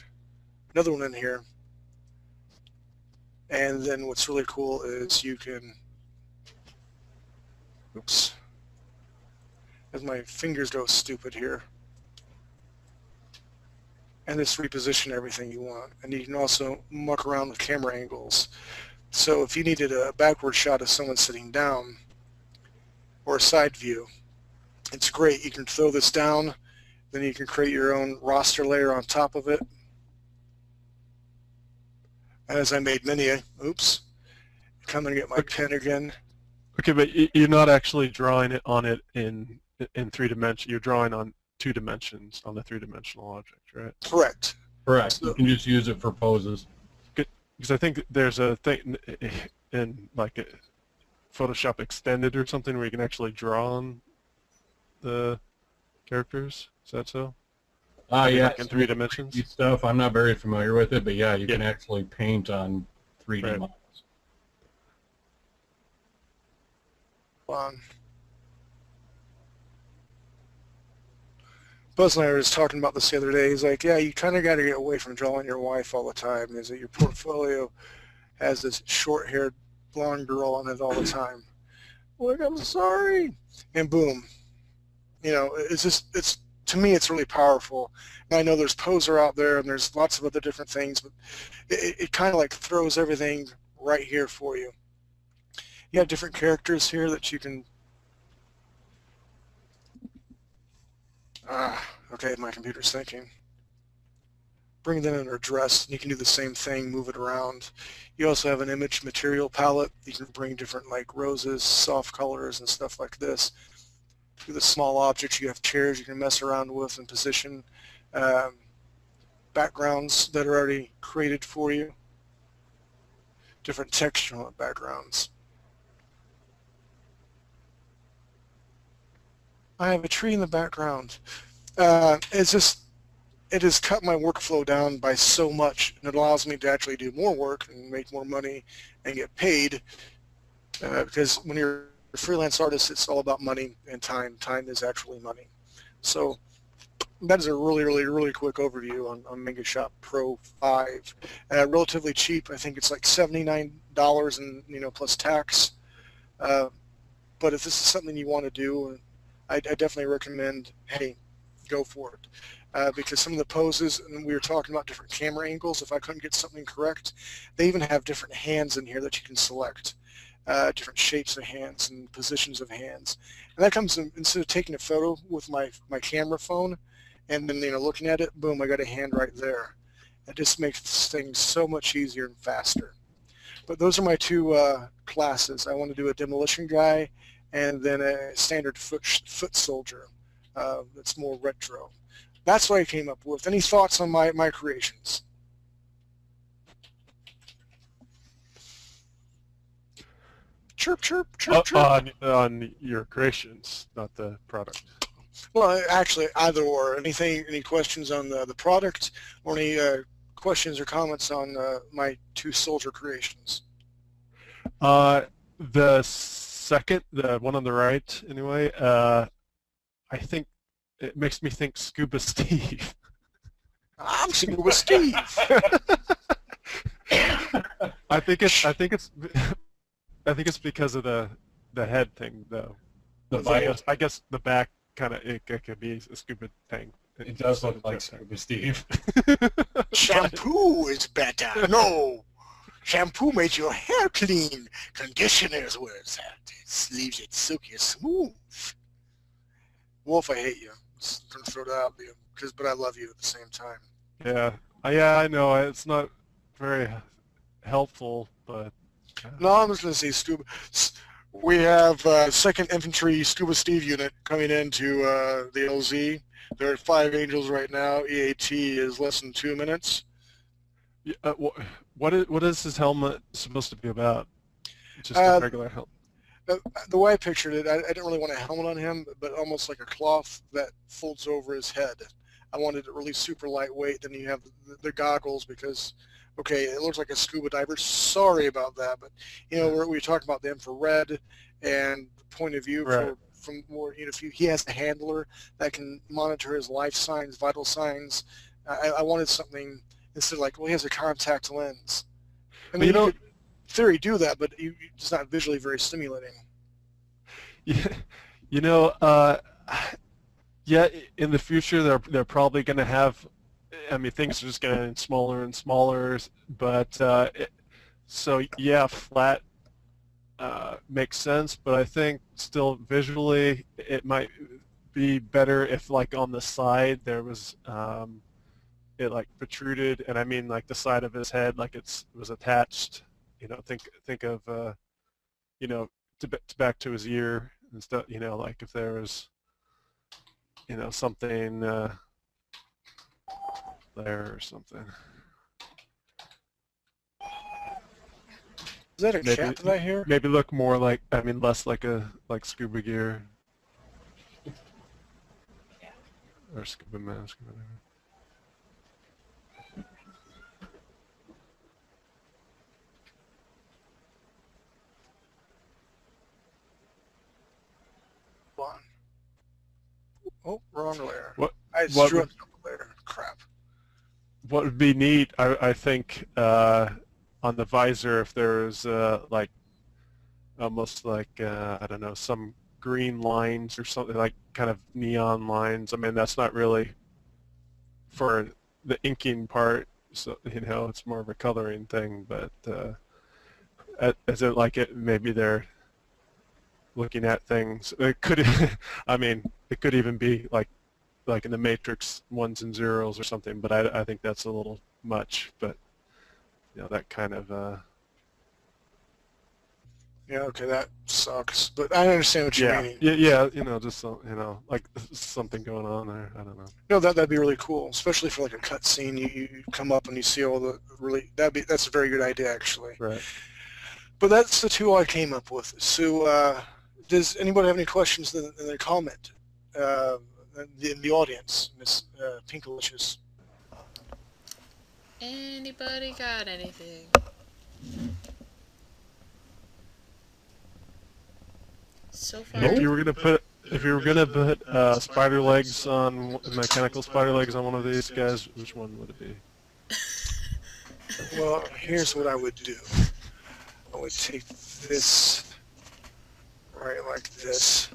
another one in here. And then what's really cool is you can, oops, as my fingers go stupid here, and just reposition everything you want. And you can also muck around with camera angles. So if you needed a backward shot of someone sitting down or a side view, it's great. You can throw this down, then you can create your own roster layer on top of it. As I made many, oops, come and get my pen again. Okay, but you're not actually drawing it on it in three dimensions. You're drawing on two dimensions on the three-dimensional object, right? Correct. Correct. So, you can just use it for poses. Because I think there's a thing in like Photoshop Extended or something where you can actually draw on the characters. Is that so? Yeah, like in 3D stuff. I'm not very familiar with it, but yeah, you can actually paint on 3D models. Buzz and I were just talking about this the other day. He's like, "Yeah, you kind of got to get away from drawing your wife all the time. Is that your portfolio has this short-haired blonde girl on it all the time. Like, I'm sorry. And boom. You know, it's just, it's, to me, it's really powerful. And I know there's Poser out there, and there's lots of other different things, but it kind of like throws everything right here for you. You have different characters here that you can... Okay, my computer's thinking. Bring them in or dress, and you can do the same thing, move it around. You also have an image material palette. You can bring different, like, roses, soft colors, and stuff like this. Through the small objects, you have chairs you can mess around with and position. Backgrounds that are already created for you. Different textural backgrounds. I have a tree in the background. It's just, it has cut my workflow down by so much, and it allows me to actually do more work and make more money and get paid, because when you're a freelance artist, it's all about money and time. Time is actually money. So that is a really, really, really quick overview on Manga Pro 5. Relatively cheap. I think it's like $79 and, you know, plus tax. But if this is something you want to do, I definitely recommend, hey, go for it. Because some of the poses, and we were talking about different camera angles, if I couldn't get something correct, they even have different hands in here that you can select, different shapes of hands and positions of hands. And that comes in, instead of taking a photo with my camera phone and then, you know, looking at it, boom, I got a hand right there. It just makes things so much easier and faster. But those are my two classes. I want to do a demolition guy and then a standard foot soldier that's more retro. That's what I came up with. Any thoughts on my creations? Chirp, chirp, chirp, chirp. On your creations, not the product. Well, actually, either or. Anything, any questions on the product, or any questions or comments on my two soldier creations? The second, the one on the right, anyway, I think it makes me think Scuba Steve. I'm Scuba Steve. I think it's because of the head thing, though. I guess the back kind of it could be a scuba thing. It does look like Scuba Steve. Shampoo is better. No, shampoo makes your hair clean. Conditioner's worse. It leaves it silky and smooth. Wolf, I hate you. I'm gonna throw that out at you, but I love you at the same time. Yeah, I know. It's not very helpful, but... No, I'm just going to say Scuba. We have 2nd Infantry Scuba Steve unit coming into the LZ. There are 5 Angels right now. EAT is less than 2 minutes. Yeah, what is his helmet supposed to be about? Just a regular helmet? The way I pictured it, I didn't really want a helmet on him, but almost like a cloth that folds over his head. I wanted it really super lightweight. Then you have the goggles because, okay, it looks like a scuba diver. Sorry about that, but, you know, we're talking about the infrared and point of view right. From more, you know, if he has a handler that can monitor his life signs, vital signs. I wanted something instead of like, well, he has a contact lens. I mean, you know, theory do that, but it's not visually very stimulating. Yeah, you know, yeah, in the future they're probably going to have, I mean, things are just going to get smaller and smaller, but so yeah, flat makes sense, but I think still visually it might be better if, like, on the side there was it like protruded, and I mean like the side of his head, like it was attached. You know, think of, you know, back to his ear and stuff. You know, like if there was, you know, something there or something. Is that a cat that I hear? Maybe look more like, I mean, less like like scuba gear or scuba mask or whatever. On. Oh, wrong layer. I drew up the layer. Crap. What would be neat, I think, on the visor if there's like almost like I don't know, some green lines or something, like kind of neon lines. I mean, that's not really for the inking part, so you know, it's more of a coloring thing. But as it like it, maybe they're looking at things. It could, I mean, it could even be like in the Matrix, 1s and 0s or something. But I think that's a little much. But you know, that kind of. Yeah, okay, that sucks. But I understand what you mean. Yeah, yeah, you know, just you know, like something going on there. I don't know. No, that'd be really cool, especially for like a cutscene. You come up and you see all the really. That's a very good idea, actually. Right. But that's the two I came up with. So, does anybody have any questions in the comment in the audience, Miss Pinkalicious? Anybody got anything? So far. If you were gonna put, spider legs on mechanical spider legs on one of these guys, which one would it be? Well, here's what I would do. I would take this right like this.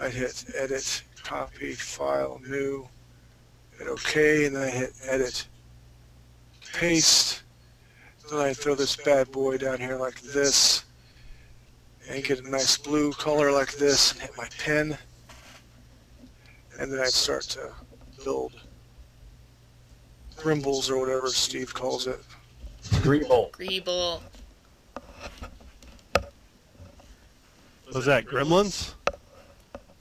I hit edit, copy, file, new, hit OK, and then I hit edit, paste. Then I throw this bad boy down here like this, and get a nice blue color like this, and hit my pen, and then I start to build Grimbles or whatever Steve calls it. Grimble. Grimble. Was that Gremlins?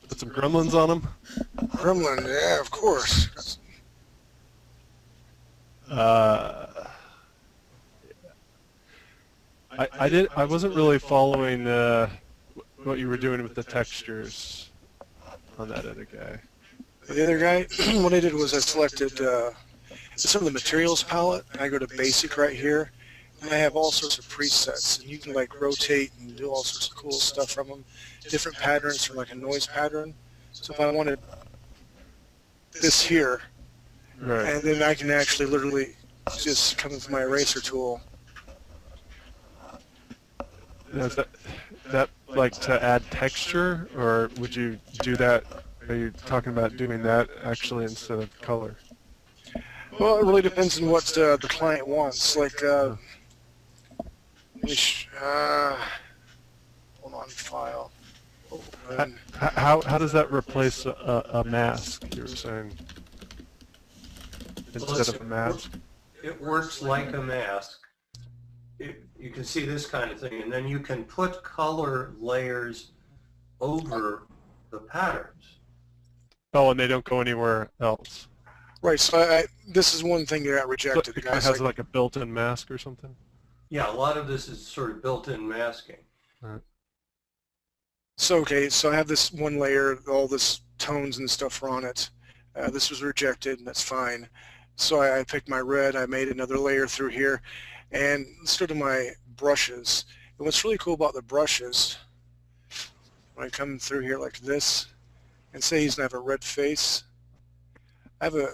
Put some Gremlins on them? Gremlin, yeah, of course. I wasn't really following what you were doing with the textures on that other guy. The other guy, what I did was I selected some of the materials palette, and I go to basic right here. And I have all sorts of presets, and you can like rotate and do all sorts of cool stuff from them. Different patterns from like a noise pattern. So if I wanted this here, right. And then I can actually literally just come with my eraser tool. Now, is that like to add texture, or would you do that? Are you talking about doing that actually instead of color? Well, it really depends on what the client wants. Like. Hold on, file. Open. How does that replace a mask? You were saying instead of a mask. It works like a mask. You can see this kind of thing, and then you can put color layers over the patterns. Oh, and they don't go anywhere else. Right. So this is one thing that got rejected. So it guys, has like a built-in mask or something. Yeah, a lot of this is sort of built-in masking. Right. So, okay, so I have this one layer, all this tones and stuff are on it. This was rejected, and that's fine. So I picked my red, I made another layer through here, and let's go to my brushes. And what's really cool about the brushes, when I come through here like this, and say he's going to have a red face, I have a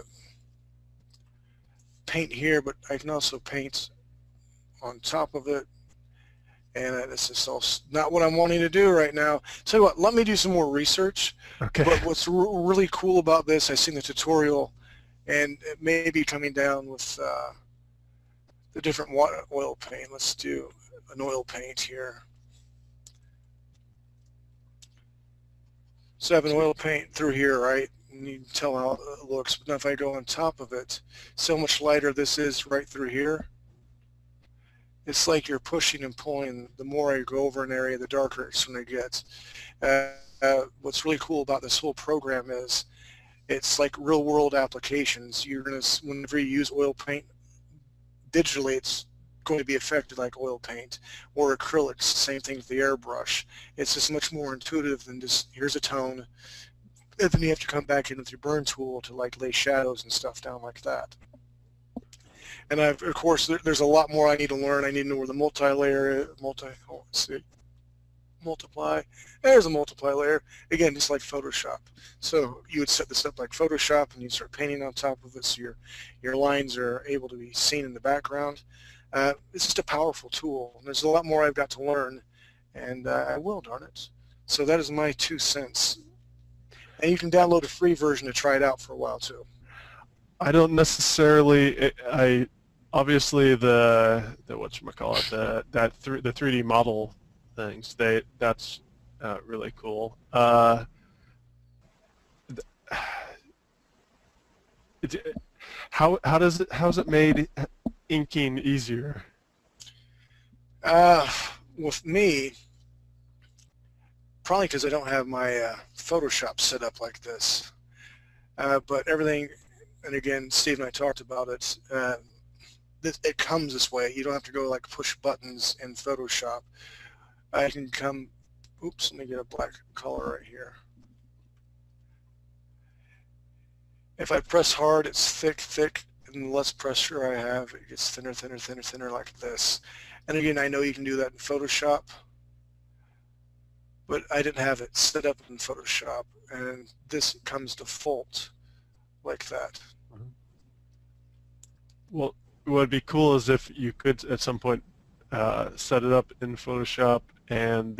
paint here, but I can also paint on top of it, and this is all not what I'm wanting to do right now. So what, let me do some more research. Okay. But what's really cool about this, I've seen the tutorial, and it may be coming down with the different oil paint. Let's do an oil paint here. So I have an oil paint through here, right? And you can tell how it looks. But now if I go on top of it, so much lighter this is right through here. It's like you're pushing and pulling. The more I go over an area, the darker it's going to get. What's really cool about this whole program is it's like real-world applications. You're going to, whenever you use oil paint digitally, it's going to be affected like oil paint or acrylics. Same thing with the airbrush. It's just much more intuitive than just here's a tone, and then you have to come back in with your burn tool to like lay shadows and stuff down like that. And I've, of course, there's a lot more I need to learn. I need to know where the multi-layer, multiply. There's a multiply layer. Again, just like Photoshop. So you would set this up like Photoshop, and you start painting on top of it, so your lines are able to be seen in the background. It's just a powerful tool. And there's a lot more I've got to learn, and I will, darn it. So that is my 2 cents. And you can download a free version to try it out for a while too. I don't necessarily. I obviously the whatchamacallit, the 3D model things. That's really cool. How's it made inking easier? With me, probably because I don't have my Photoshop set up like this. But everything, and again, Steve and I talked about it, it comes this way. You don't have to go like push buttons in Photoshop. I can come, oops, let me get a black color right here. If I press hard, it's thick, thick, and the less pressure I have, it gets thinner, thinner, thinner, thinner like this. And again, I know you can do that in Photoshop, but I didn't have it set up in Photoshop, and this comes default like that. Well, what would be cool is if you could at some point set it up in Photoshop and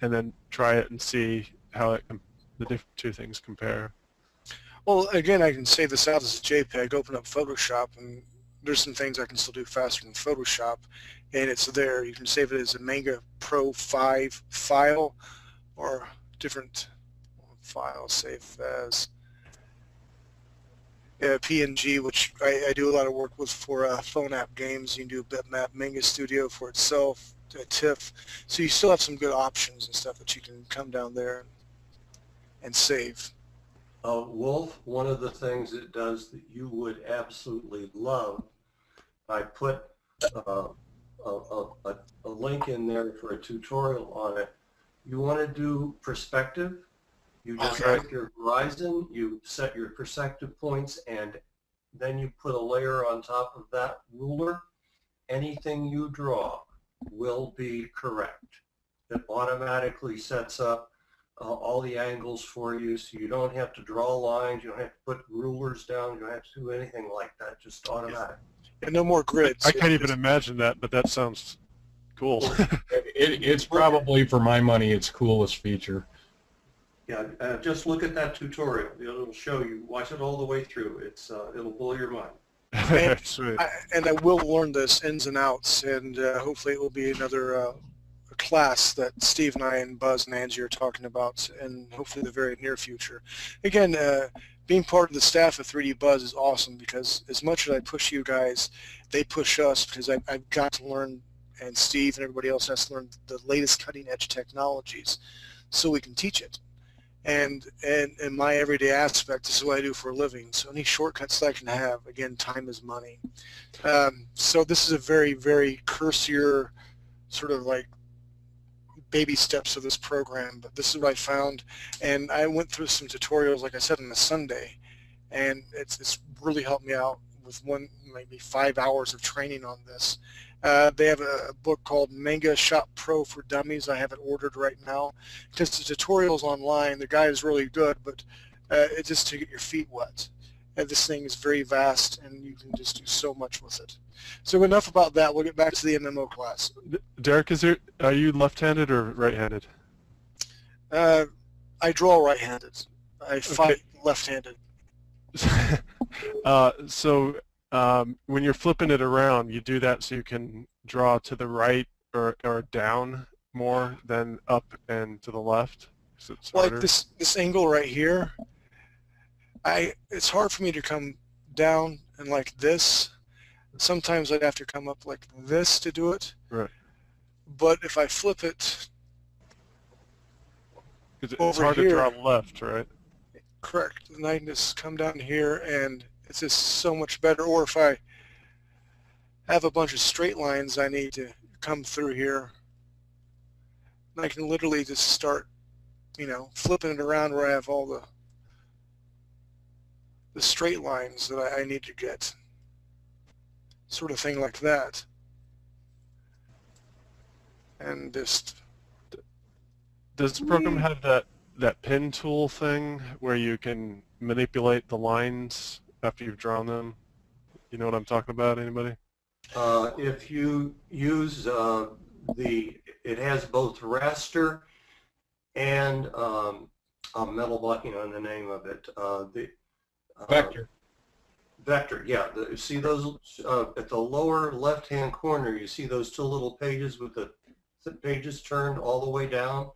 then try it and see how it the two things compare. Well, again, I can save this out as a JPEG, open up Photoshop, and there's some things I can still do faster than Photoshop, and it's there. You can save it as a Manga Pro 5 file or different file, save as PNG, which I do a lot of work with for phone app games. You can do bitmap, Manga Studio for itself, TIFF. So you still have some good options and stuff that you can come down there and save. Wolf, one of the things it does that you would absolutely love, I put a link in there for a tutorial on it. You want to do perspective? You just take your horizon, you set your perspective points, and then you put a layer on top of that ruler. Anything you draw will be correct. It automatically sets up all the angles for you, so you don't have to draw lines, you don't have to put rulers down, you don't have to do anything like that, just automatic. And no more grids. I can't even imagine that, but that sounds cool. It's probably, for my money, its coolest feature. Yeah, just look at that tutorial. It'll show you. Watch it all the way through. It's it'll blow your mind. And I will learn this ins and outs, and hopefully it will be another class that Steve and I and Buzz and Angie are talking about in hopefully the very near future. Again, being part of the staff of 3D Buzz is awesome because as much as I push you guys, they push us because I've got to learn, and Steve and everybody else has to learn the latest cutting-edge technologies so we can teach it. And in my everyday aspect, this is what I do for a living, so any shortcuts that I can have, again, time is money. So this is a very, very cursier sort of like baby steps of this program, but this is what I found, and I went through some tutorials, like I said, on a Sunday, and it's really helped me out with maybe 5 hours of training on this. They have a book called Manga Shop Pro for Dummies. I have it ordered right now. Because the tutorial's online, the guy is really good, but it's just to get your feet wet. And this thing is very vast, and you can just do so much with it. So enough about that. We'll get back to the MMO class. Derek, are you left-handed or right-handed? I draw right-handed. I fight left-handed. When you're flipping it around, you do that so you can draw to the right or down more than up and to the left. So it's harder. Like this angle right here. It's hard for me to come down and like this. Sometimes I'd have to come up like this to do it. Right. But if I flip it it's hard here, to draw left, right? Correct. And I can just come down here and it's just so much better. Or if I have a bunch of straight lines I need to come through here, and I can literally just start, you know, flipping it around where I have all the straight lines that I need to get. Sort of thing like that. And just... Does the program have that pin tool thing where you can manipulate the lines after you've drawn them? You know what I'm talking about, anybody? If you use it has both raster and a metal block, you know, in the name of it. Vector. Vector, yeah. You see those at the lower left-hand corner, you see those two little pages with the pages turned all the way down.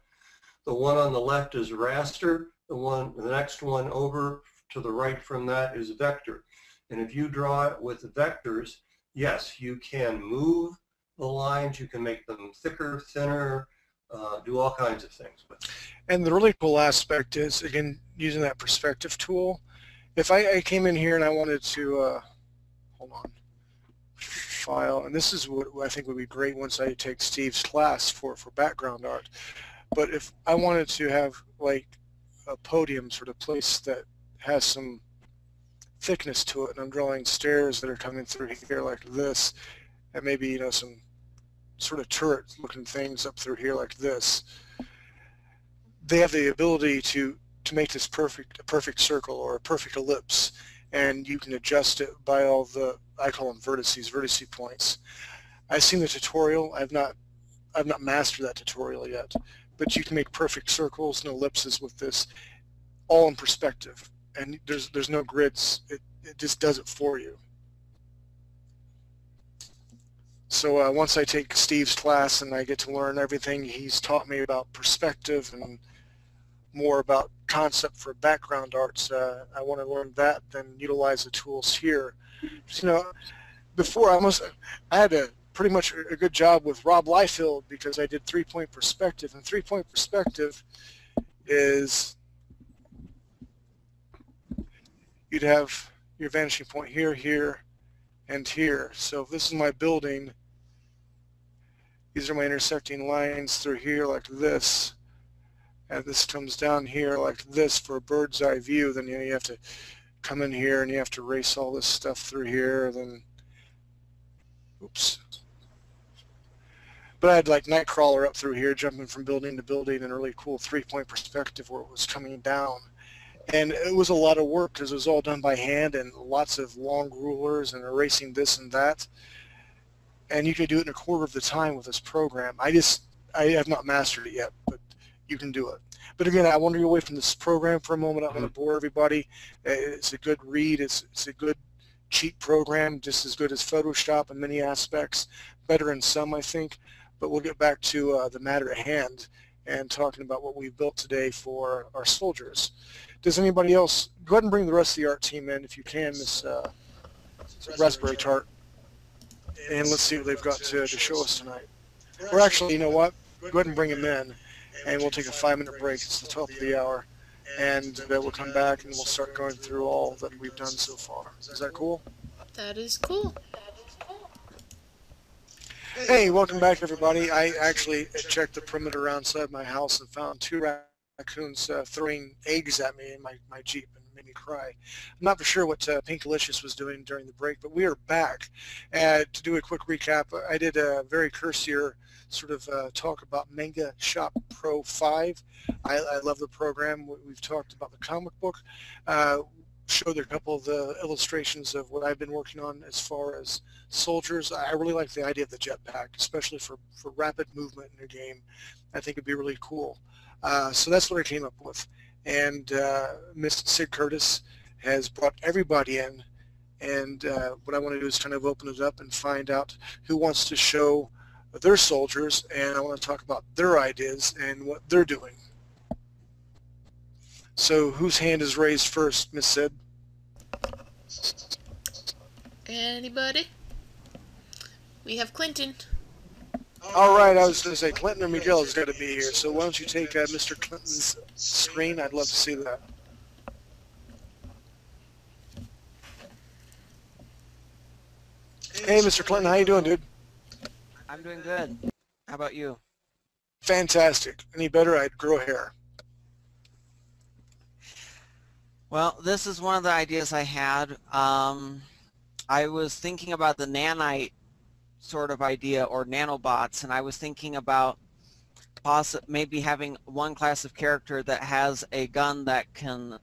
The one on the left is raster. The next one over to the right from that is vector. And if you draw it with vectors, yes, you can move the lines. You can make them thicker, thinner, do all kinds of things. And the really cool aspect is, again, using that perspective tool, if I came in here and I wanted to, hold on, file, and this is what I think would be great once I take Steve's class for background art, but if I wanted to have like a podium sort of place that has some thickness to it, and I'm drawing stairs that are coming through here like this, and maybe, you know, some sort of turret looking things up through here like this, they have the ability to make this a perfect circle or a perfect ellipse, and you can adjust it by all the, I call them vertices, vertice points. I've seen the tutorial. I've not mastered that tutorial yet, but you can make perfect circles and ellipses with this, all in perspective. And there's no grids. It just does it for you. So once I take Steve's class and I get to learn everything he's taught me about perspective and more about concept for background arts, I want to learn that, then utilize the tools here. Just, you know, before I had a pretty much a good job with Rob Liefeld because I did three-point perspective, and three-point perspective is you'd have your vanishing point here, here, and here. So if this is my building, these are my intersecting lines through here like this, and this comes down here like this for a bird's eye view. Then, you know, you have to come in here and you have to erase all this stuff through here, then oops. But I had like Nightcrawler up through here, jumping from building to building in a really cool three-point perspective where it was coming down. And it was a lot of work because it was all done by hand and lots of long rulers and erasing this and that. And you can do it in a quarter of the time with this program. I have not mastered it yet, but you can do it. But again, I want to get away from this program for a moment. I don't want to bore everybody. It's a good read. It's a good cheap program, just as good as Photoshop in many aspects, better in some, I think. But we'll get back to the matter at hand and talking about what we've built today for our soldiers. Does anybody else, go ahead and bring the rest of the art team in if you can, Miss Raspberry Tart, and let's see what they've got to show us tonight. Or actually, you know what, go ahead and bring them in, and we'll take a 5-minute break. It's the top of the hour, and then we'll come back and we'll start going through all that we've done so far. Is that cool? That is cool. Hey, welcome back, everybody. I actually checked the perimeter outside my house and found two raccoons throwing eggs at me in my Jeep and made me cry. I'm not for sure what Pinkalicious was doing during the break, but we are back. To do a quick recap, I did a very cursory sort of talk about Manga Pro 5. I love the program. We've talked about the comic book. Showed a couple of the illustrations of what I've been working on as far as soldiers. I really like the idea of the jetpack, especially for rapid movement in a game. I think it'd be really cool. So that's what I came up with. And Miss Sid Curtis has brought everybody in. And what I want to do is kind of open it up and find out who wants to show their soldiers. And I want to talk about their ideas and what they're doing. So whose hand is raised first, Miss Sid? Anybody? We have Clinton. All right, I was going to say Clinton or Miguel has got to be here. So why don't you take Mr. Clinton's screen? I'd love to see that. Hey, Mr. Clinton, how you doing, dude? I'm doing good. How about you? Fantastic. Any better, I'd grow hair. Well, this is one of the ideas I had. I was thinking about the nanite sort of idea or nanobots, and I was thinking about maybe having one class of character that has a gun that can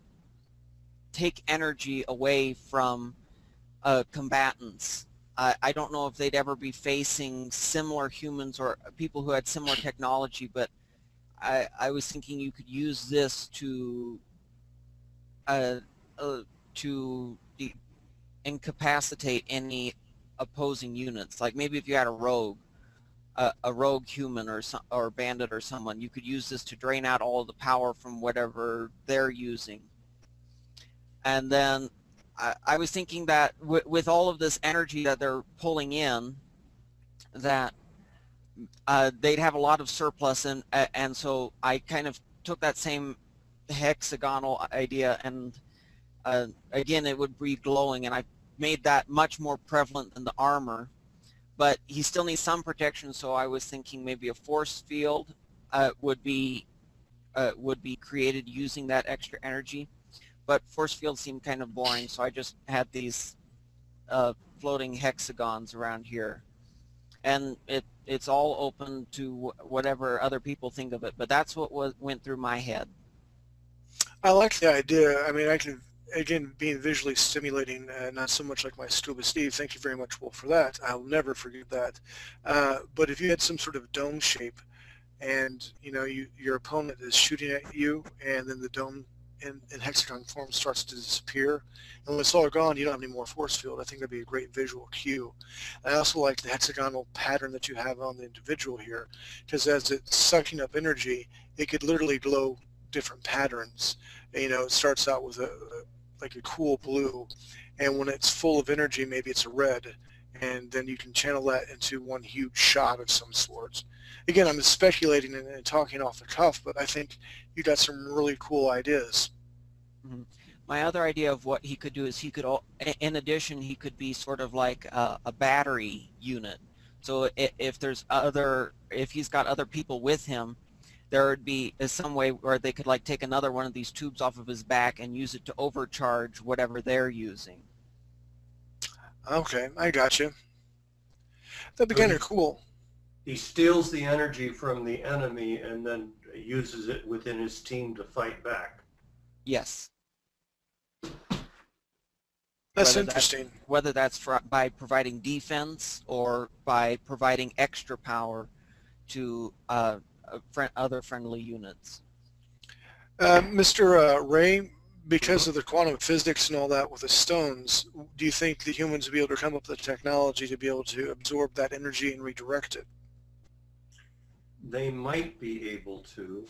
take energy away from combatants I don't know if they'd ever be facing similar humans or people who had similar technology, but I was thinking you could use this to incapacitate any opposing units. Like maybe if you had a rogue human or bandit or someone, you could use this to drain out all the power from whatever they're using. And then I was thinking that with all of this energy that they're pulling in, that they'd have a lot of surplus, and so I kind of took that same hexagonal idea, and again it would be glowing, and I made that much more prevalent than the armor. But he still needs some protection, so I was thinking maybe a force field would be created using that extra energy. But force fields seemed kind of boring, so I just had these floating hexagons around here, and it's all open to whatever other people think of it. But that's what went through my head. I like the idea. I mean, I can, again, being visually stimulating, not so much like my Scuba Steve. Thank you very much, Wolf, for that. I'll never forget that. But if you had some sort of dome shape, and you know your opponent is shooting at you, and then the dome in hexagon form starts to disappear, and when it's all gone, you don't have any more force field. I think that'd be a great visual cue. I also like the hexagonal pattern that you have on the individual here, because as it's sucking up energy, it could literally glow different patterns. You know, it starts out with like a cool blue, and when it's full of energy, maybe it's a red, and then you can channel that into one huge shot of some sort. Again, I'm speculating and talking off the cuff, but I think you got some really cool ideas. Mm-hmm. My other idea of what he could do is he could, in addition, he could be sort of like a battery unit. So if he's got other people with him, there would be some way where they could like take another one of these tubes off of his back and use it to overcharge whatever they're using. Okay, I got you. That'd be kind of cool. He steals the energy from the enemy and then uses it within his team to fight back. Yes. That's interesting. Whether that's by providing defense or by providing extra power to other friendly units. Mr. Ray, because of the quantum physics and all that with the stones, do you think the humans will be able to come up with the technology to be able to absorb that energy and redirect it? They might be able to,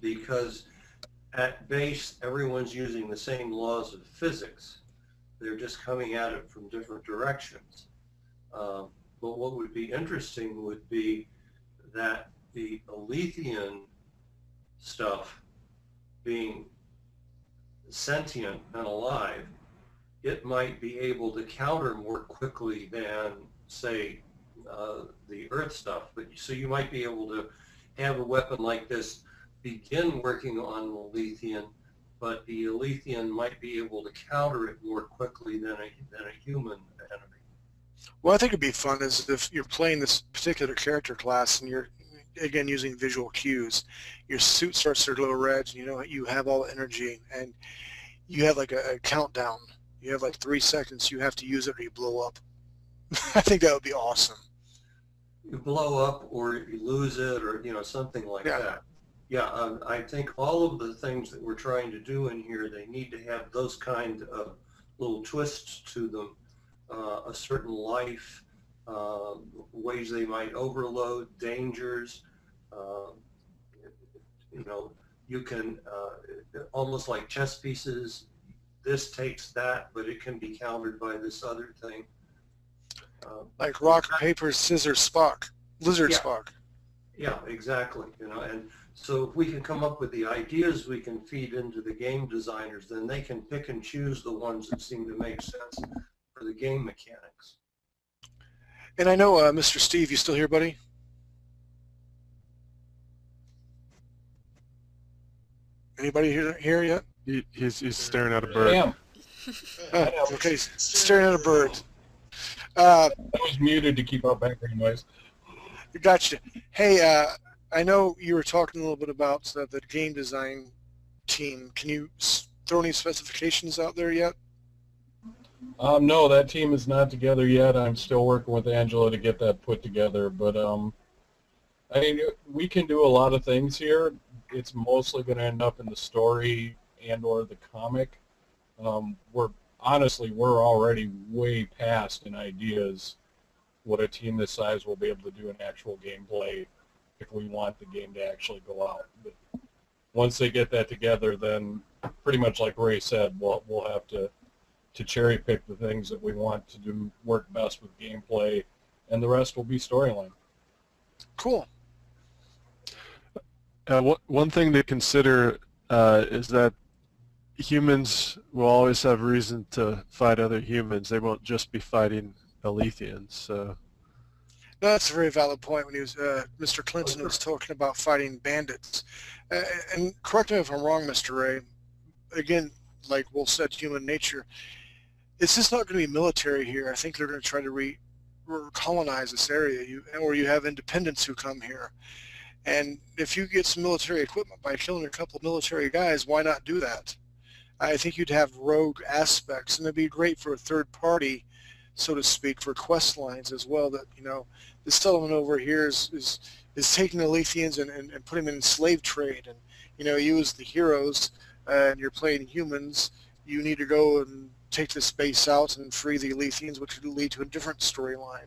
because at base everyone's using the same laws of physics. They're just coming at it from different directions. But what would be interesting would be that the Elysian stuff being sentient and alive, it might be able to counter more quickly than, say, the Earth stuff. But so you might be able to have a weapon like this begin working on an Elysian, but the Elysian might be able to counter it more quickly than a human enemy. Well, I think it'd be fun is if you're playing this particular character class and you're again using visual cues. Your suit starts to glow red, and you know you have all the energy, and you have like a countdown. You have like 3 seconds. You have to use it or you blow up. I think that would be awesome. You blow up or you lose it, or you know, something like that. Yeah, I think all of the things that we're trying to do in here, they need to have those kind of little twists to them. A certain life, ways they might overload, dangers, you know, you can, almost like chess pieces, this takes that, but it can be countered by this other thing. Like rock, paper, scissors, Spock, lizard Spock. Yeah, exactly, you know, and so if we can come up with the ideas we can feed into the game designers, then they can pick and choose the ones that seem to make sense for the game mechanics. And I know, Mr. Steve, you still here, buddy? Anybody here yet? He's staring at a bird. I am. Okay, staring at a bird. I was muted to keep out background noise. Gotcha. Hey, I know you were talking a little bit about the game design team. Can you throw any specifications out there yet? No, that team is not together yet. I'm still working with Angela to get that put together. But I mean, we can do a lot of things here. It's mostly going to end up in the story and/or the comic. Honestly, we're already way past in ideas what a team this size will be able to do in actual gameplay if we want the game to actually go out. But once they get that together, then pretty much like Ray said, we'll have to cherry pick the things that we want to do work best with gameplay, and the rest will be storyline. Cool. One thing to consider is that humans will always have reason to fight other humans. They won't just be fighting Elysians. So. No, that's a very valid point. When he was, Mr. Clinton was talking about fighting bandits. And correct me if I'm wrong, Mr. Ray. Again, like Wolf said, human nature. It's just not going to be military here. I think they're going to try to recolonize this area, or you have independents who come here. And if you get some military equipment by killing a couple of military guys, why not do that? I think you'd have rogue aspects, and it'd be great for a third party, so to speak, for quest lines as well. That, you know, this settlement over here is taking the Elysians and putting them in slave trade, and you know, you as the heroes, and you're playing humans, you need to go and take this base out and free the Elysians, which would lead to a different storyline.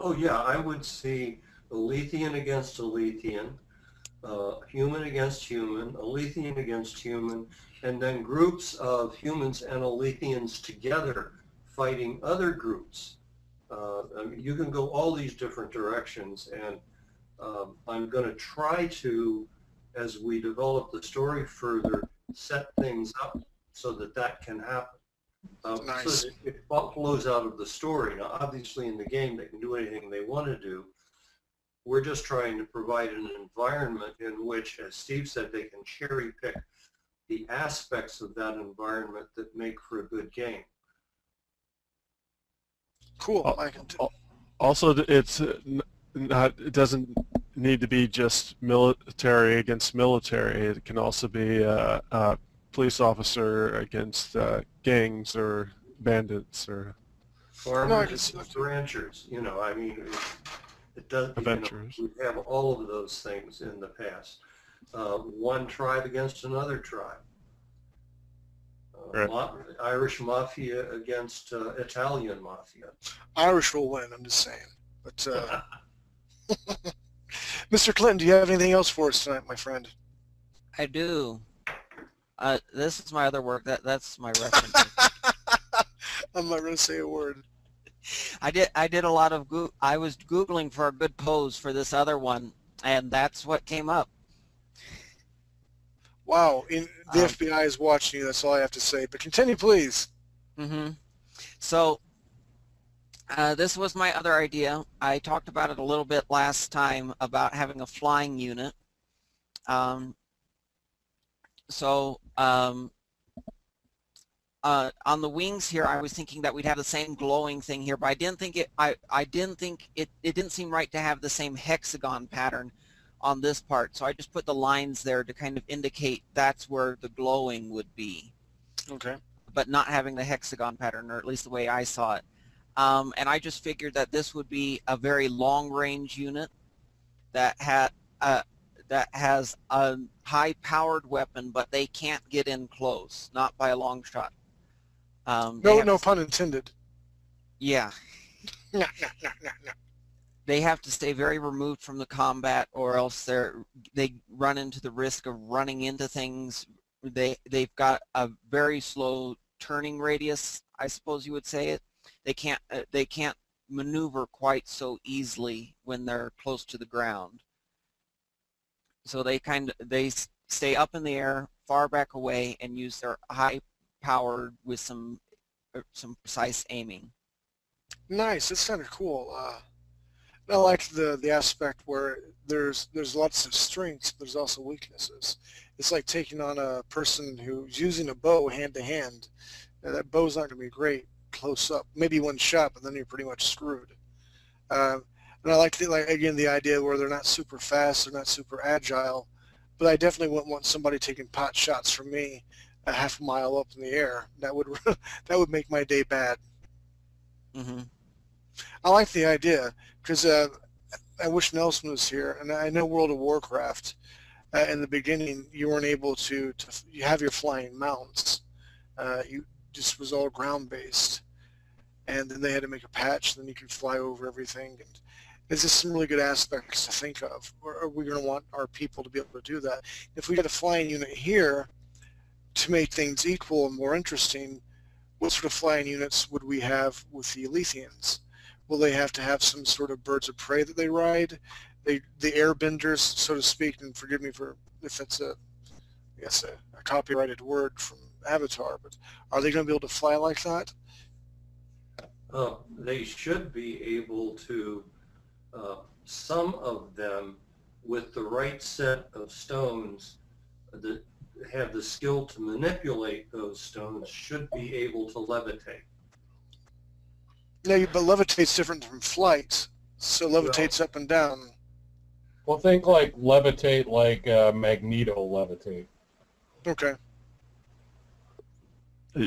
Oh yeah, I would see Elysian against Elysian, human against human, Elysian against human, and then groups of humans and Elysians together fighting other groups. I mean, you can go all these different directions, and I'm going to try to, as we develop the story further, set things up so that that can happen. Nice. So that it flows out of the story. Now, obviously in the game they can do anything they want to do. We're just trying to provide an environment in which, as Steve said, they can cherry pick the aspects of that environment that make for a good game. Cool. Also, it's not, it doesn't need to be just military against military. It can also be a police officer against gangs or bandits or farmers, ranchers. You know, I mean, it does. You know, we have all of those things in the past. One tribe against another tribe. Right. Irish mafia against Italian mafia. Irish will win. I'm just saying. But Mr. Clinton, do you have anything else for us tonight, my friend? I do. This is my other work. That's my reference. I'm not going to say a word. I did a lot of I was Googling for a good pose for this other one, and that's what came up. Wow, the FBI is watching you, that's all I have to say, but continue, please. Mm-hmm. So, this was my other idea. I talked about it a little bit last time, about having a flying unit. On the wings here, I was thinking that we'd have the same glowing thing here, but I didn't think it, it didn't seem right to have the same hexagon pattern on this part, so I just put the lines there to kind of indicate that's where the glowing would be. Okay. But not having the hexagon pattern, or at least the way I saw it. And I just figured that this would be a very long-range unit that has a high-powered weapon, but they can't get in close, not by a long shot. No pun intended. Yeah. No. They have to stay very removed from the combat, or else they run into the risk of running into things. They've got a very slow turning radius, I suppose you would say it. They can't maneuver quite so easily when they're close to the ground. So they stay up in the air, far back away, and use their high power with some precise aiming. Nice. That sounded cool. I like the aspect where there's lots of strengths, but there's also weaknesses. It's like taking on a person who's using a bow hand to hand. Now, that bow's not going to be great close up. Maybe one shot, but then you're pretty much screwed. And I like the idea where they're not super fast, they're not super agile, but I definitely wouldn't want somebody taking pot shots from me. a half mile up in the air. That would that would make my day bad. Mm-hmm. I like the idea because I wish Nelson was here. And I know World of Warcraft, in the beginning, you weren't able to you have your flying mounts. You just was all ground based, and then they had to make a patch. Then you could fly over everything. And is this some really good aspects to think of? Or are we going to want our people to be able to do that? If we get a flying unit here to make things equal and more interesting, what sort of flying units would we have with the Elysians? Will they have to have some sort of birds of prey that they ride? The airbenders, so to speak, and forgive me for if it's a, I guess a copyrighted word from Avatar, but are they going to be able to fly like that? They should be able to, some of them, with the right set of stones that have the skill to manipulate those stones, should be able to levitate. No, but levitate's different from flight, so levitate's up and down. Well, think like levitate, like Magneto levitate. Okay.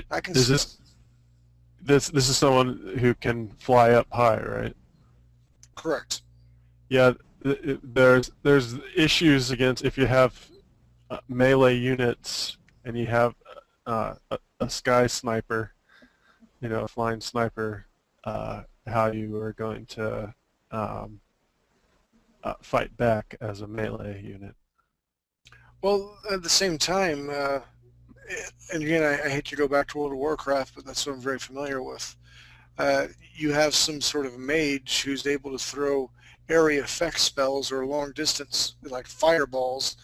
I can see this is someone who can fly up high, right? Correct. Yeah, there's issues against if you have melee units and you have a sky sniper, you know, a flying sniper. How you are going to fight back as a melee unit. Well, at the same time, and again, I hate to go back to World of Warcraft, but that's what I'm very familiar with. You have some sort of mage who's able to throw area effect spells or long distance, like fireballs,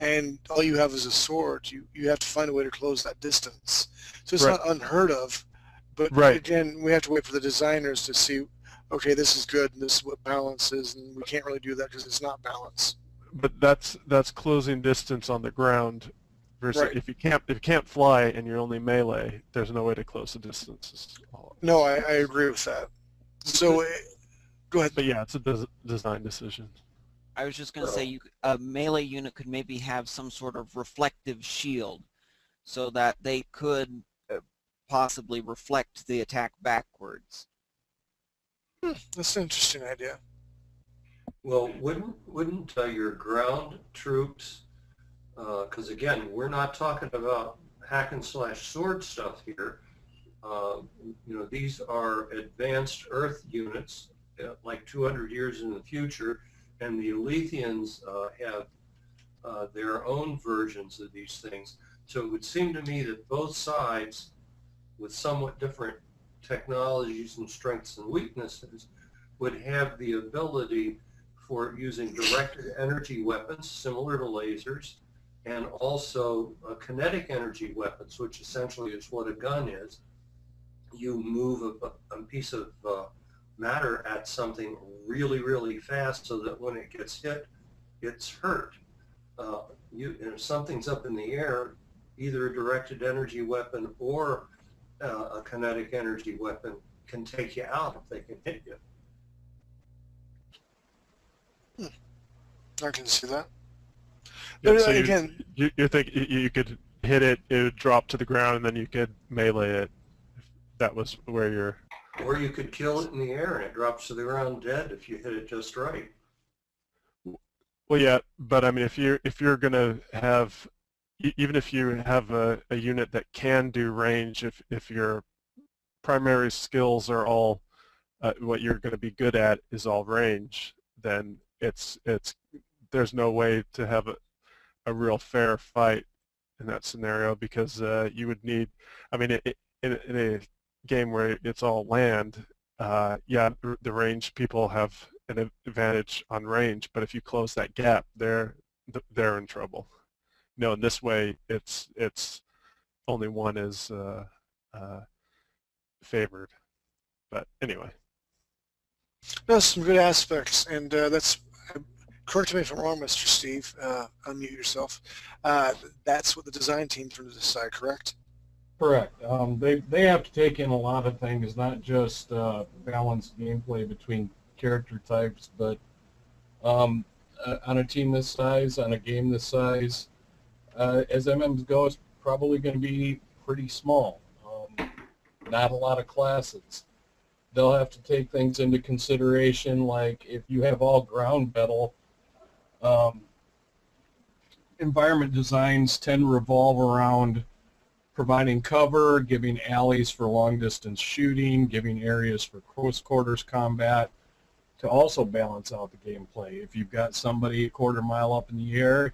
and all you have is a sword. You have to find a way to close that distance. So it's not unheard of. But again, we have to wait for the designers to see, okay, this is good, and this is what balance is, and we can't really do that because it's not balance. But that's closing distance on the ground, versus if you can't fly and you're only melee, there's no way to close the distances. No, I agree with that. So, go ahead. But yeah, it's a design decision. I was just going to say, a melee unit could maybe have some sort of reflective shield, so that they could possibly reflect the attack backwards. That's an interesting idea. Well, wouldn't your ground troops, because again, we're not talking about hack and slash sword stuff here. You know, these are advanced Earth units, like 200 years in the future, and the Elysians have their own versions of these things. So it would seem to me that both sides, with somewhat different technologies and strengths and weaknesses, would have the ability for using directed energy weapons, similar to lasers, and also kinetic energy weapons, which essentially is what a gun is. You move a piece of matter at something really, really fast so that when it gets hit, it's hurt. And if something's up in the air, either a directed energy weapon or a kinetic energy weapon can take you out if they can hit you. I can see that. Yeah, but, so again, you think you could hit it; it would drop to the ground, and then you could melee it. If that was where you're. Or you could kill it in the air, and it drops to the ground dead if you hit it just right. Well, yeah, but I mean, if you're gonna have, even if you have a unit that can do range, if your primary skills are all what you're going to be good at is all range, then it's there's no way to have a real fair fight in that scenario, because you would need, I mean, in a game where it's all land, yeah, the range people have an advantage on range, but if you close that gap, they're in trouble. No, in this way, it's only one is favored. But anyway, no, some good aspects, and that's, correct me if I'm wrong, Mr. Steve. Unmute yourself. That's what the design team's going to decide, correct? Correct. They have to take in a lot of things, not just balanced gameplay between character types, but on a team this size, on a game this size. As MMs goes, probably going to be pretty small. Not a lot of classes. They'll have to take things into consideration, like if you have all ground metal, environment designs tend to revolve around providing cover, giving alleys for long-distance shooting, giving areas for close-quarters combat, to also balance out the gameplay. If you've got somebody a quarter mile up in the air,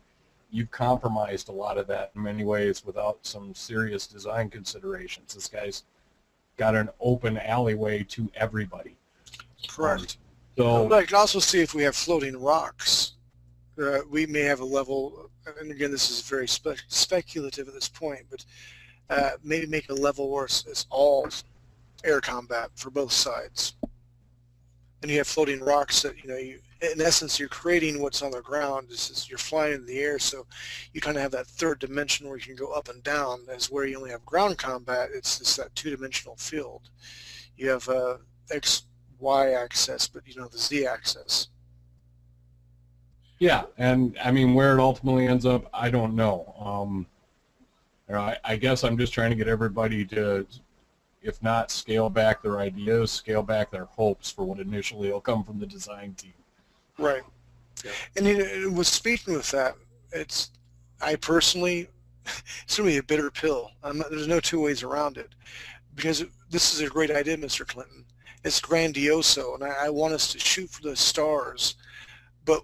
you've compromised a lot of that in many ways without some serious design considerations. This guy's got an open alleyway to everybody. Correct. So I can also see if we have floating rocks. We may have a level, and again this is very speculative at this point, but maybe make a level where it's all air combat for both sides. And you have floating rocks that, you know, in essence you're creating what's on the ground. This is, you're flying in the air, so you kind of have that third dimension where you can go up and down. As where you only have ground combat, it's just that two-dimensional field. You have X, Y axis, but you know, the Z axis. Yeah, and I mean where it ultimately ends up, I don't know. You know, I guess I'm just trying to get everybody to, if not scale back their ideas, scale back their hopes for what initially will come from the design team. Right. Yeah. And it was, speaking with that, it's, I personally, it's going to be a bitter pill. There's no two ways around it, because this is a great idea, Mr. Clinton. It's grandioso, and I want us to shoot for the stars, but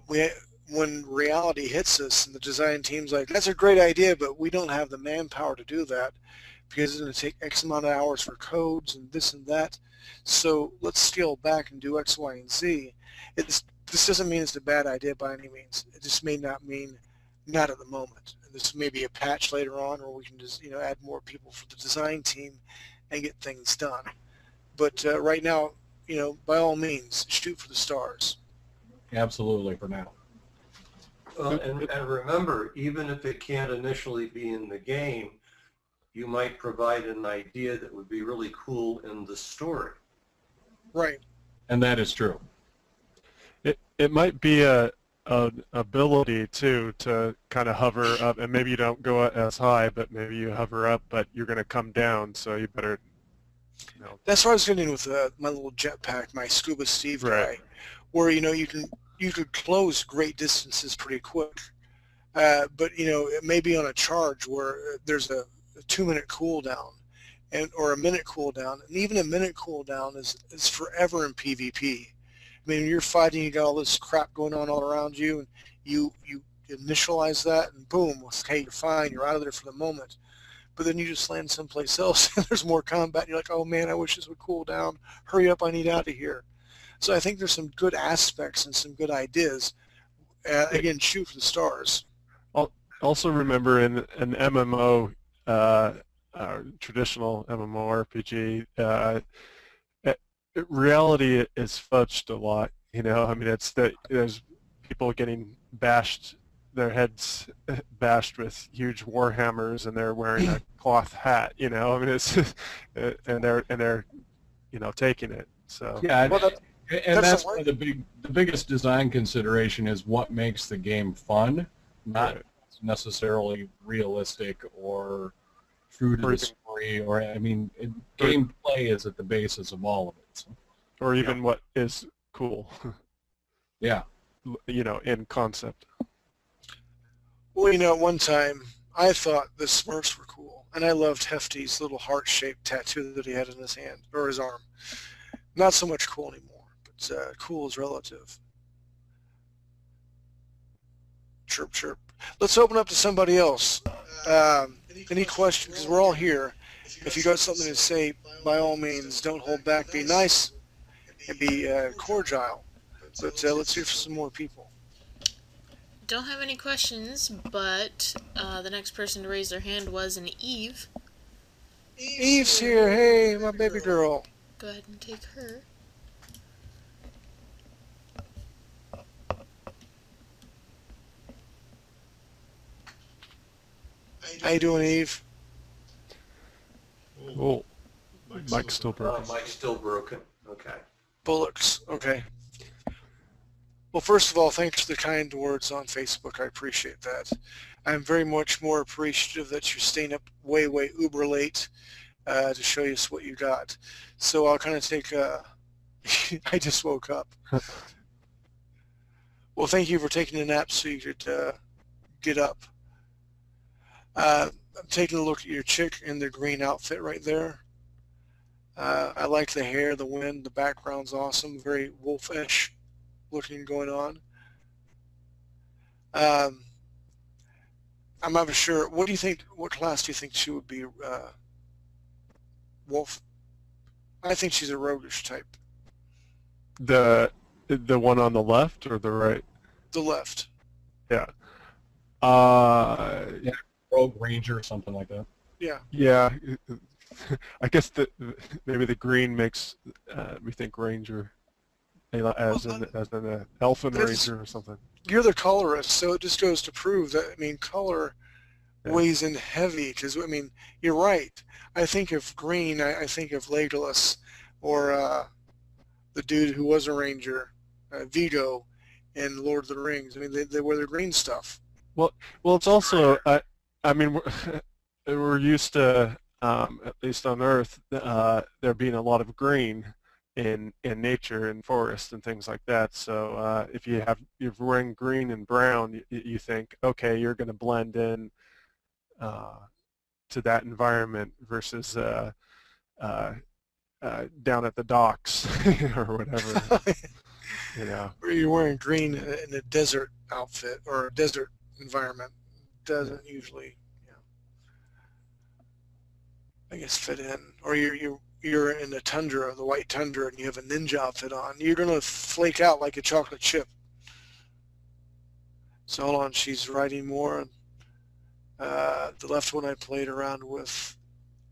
when reality hits us and the design team's like, that's a great idea, but we don't have the manpower to do that because it's going to take X amount of hours for codes and this and that, so let's scale back and do X, Y, and Z. This doesn't mean it's a bad idea by any means. It just may not mean, not at the moment. And this may be a patch later on, or we can just, you know, add more people for the design team and get things done. But right now, you know, by all means, shoot for the stars. Absolutely, for now. And remember, even if it can't initially be in the game, you might provide an idea that would be really cool in the story. Right. And that is true. It might be an ability, too, to kind of hover up, and maybe you don't go as high, but maybe you hover up, but you're going to come down, so you better... You know. That's what I was getting with my little jetpack, my Scuba Steve right. guy, where, you know, you could close great distances pretty quick, but, you know, it may be on a charge where there's a 2-minute cooldown, or a minute cooldown, and even a minute cooldown is forever in PvP. I mean, you're fighting, you got all this crap going on all around you, and you initialize that, and boom, okay, you're fine, you're out of there for the moment. But then you just land someplace else, and there's more combat, and you're like, oh man, I wish this would cool down. Hurry up, I need out of here. So I think there's some good aspects and some good ideas. Again, shoot for the stars. Also remember, in an MMO, traditional MMORPG, reality is fudged a lot, you know. I mean, it's that there's people getting bashed, their heads bashed with huge war hammers, and they're wearing a cloth hat, you know. I mean, it's and they're you know, taking it. So yeah, well, that's one of the biggest design consideration is what makes the game fun, not right. necessarily realistic or true to the story. Or I mean, gameplay is at the basis of all of it. Or even yeah. what is cool. Yeah. You know, in concept. Well, you know, at one time, I thought the Smurfs were cool, and I loved Hefty's little heart-shaped tattoo that he had in his hand, or his arm. Not so much cool anymore, but cool is relative. Chirp, chirp. Let's open up to somebody else. Any questions? Because we're all here. If you got something to say, by all means, don't hold back. Be nice and be cordial. But let's hear from some more people. Don't have any questions, but the next person to raise their hand was an Eve. Eve's here. Hey, my baby girl. Go ahead and take her. How you doing, Eve? Oh, Mike's still broken. Mike's still broken. Okay. Bullocks. Okay. Well, first of all, thanks for the kind words on Facebook. I appreciate that. I'm very much more appreciative that you're staying up way, way uber late to show us what you got. So I'll kind of take I just woke up. Well, thank you for taking a nap so you could get up. I'm taking a look at your chick in the green outfit right there. I like the hair, the wind, the background's awesome, very wolfish looking going on. I'm not sure. What do you think? What class do you think she would be? Wolf. I think she's a roguish type. The one on the left or the right? The left. Yeah. Yeah. Rogue Ranger or something like that. Yeah. Yeah. I guess maybe the green makes me think Ranger, as an elfin ranger or something. You're the colorist, so it just goes to prove that, I mean, color weighs in heavy, because, I mean, you're right. I think of green, I think of Legolas, or the dude who was a ranger, Vigo, in Lord of the Rings. I mean, they wear the green stuff. Well, it's also, I mean, we're used to, at least on Earth, there being a lot of green in nature and forests and things like that. So if you're wearing green and brown, you think, okay, you're going to blend in to that environment versus down at the docks or whatever. You know, or you're wearing green in a desert outfit or a desert environment. Doesn't usually, you know, I guess fit in. Or you're in the tundra, the white tundra, and you have a ninja outfit on, you're going to flake out like a chocolate chip. So hold on, she's writing more. The left one I played around with,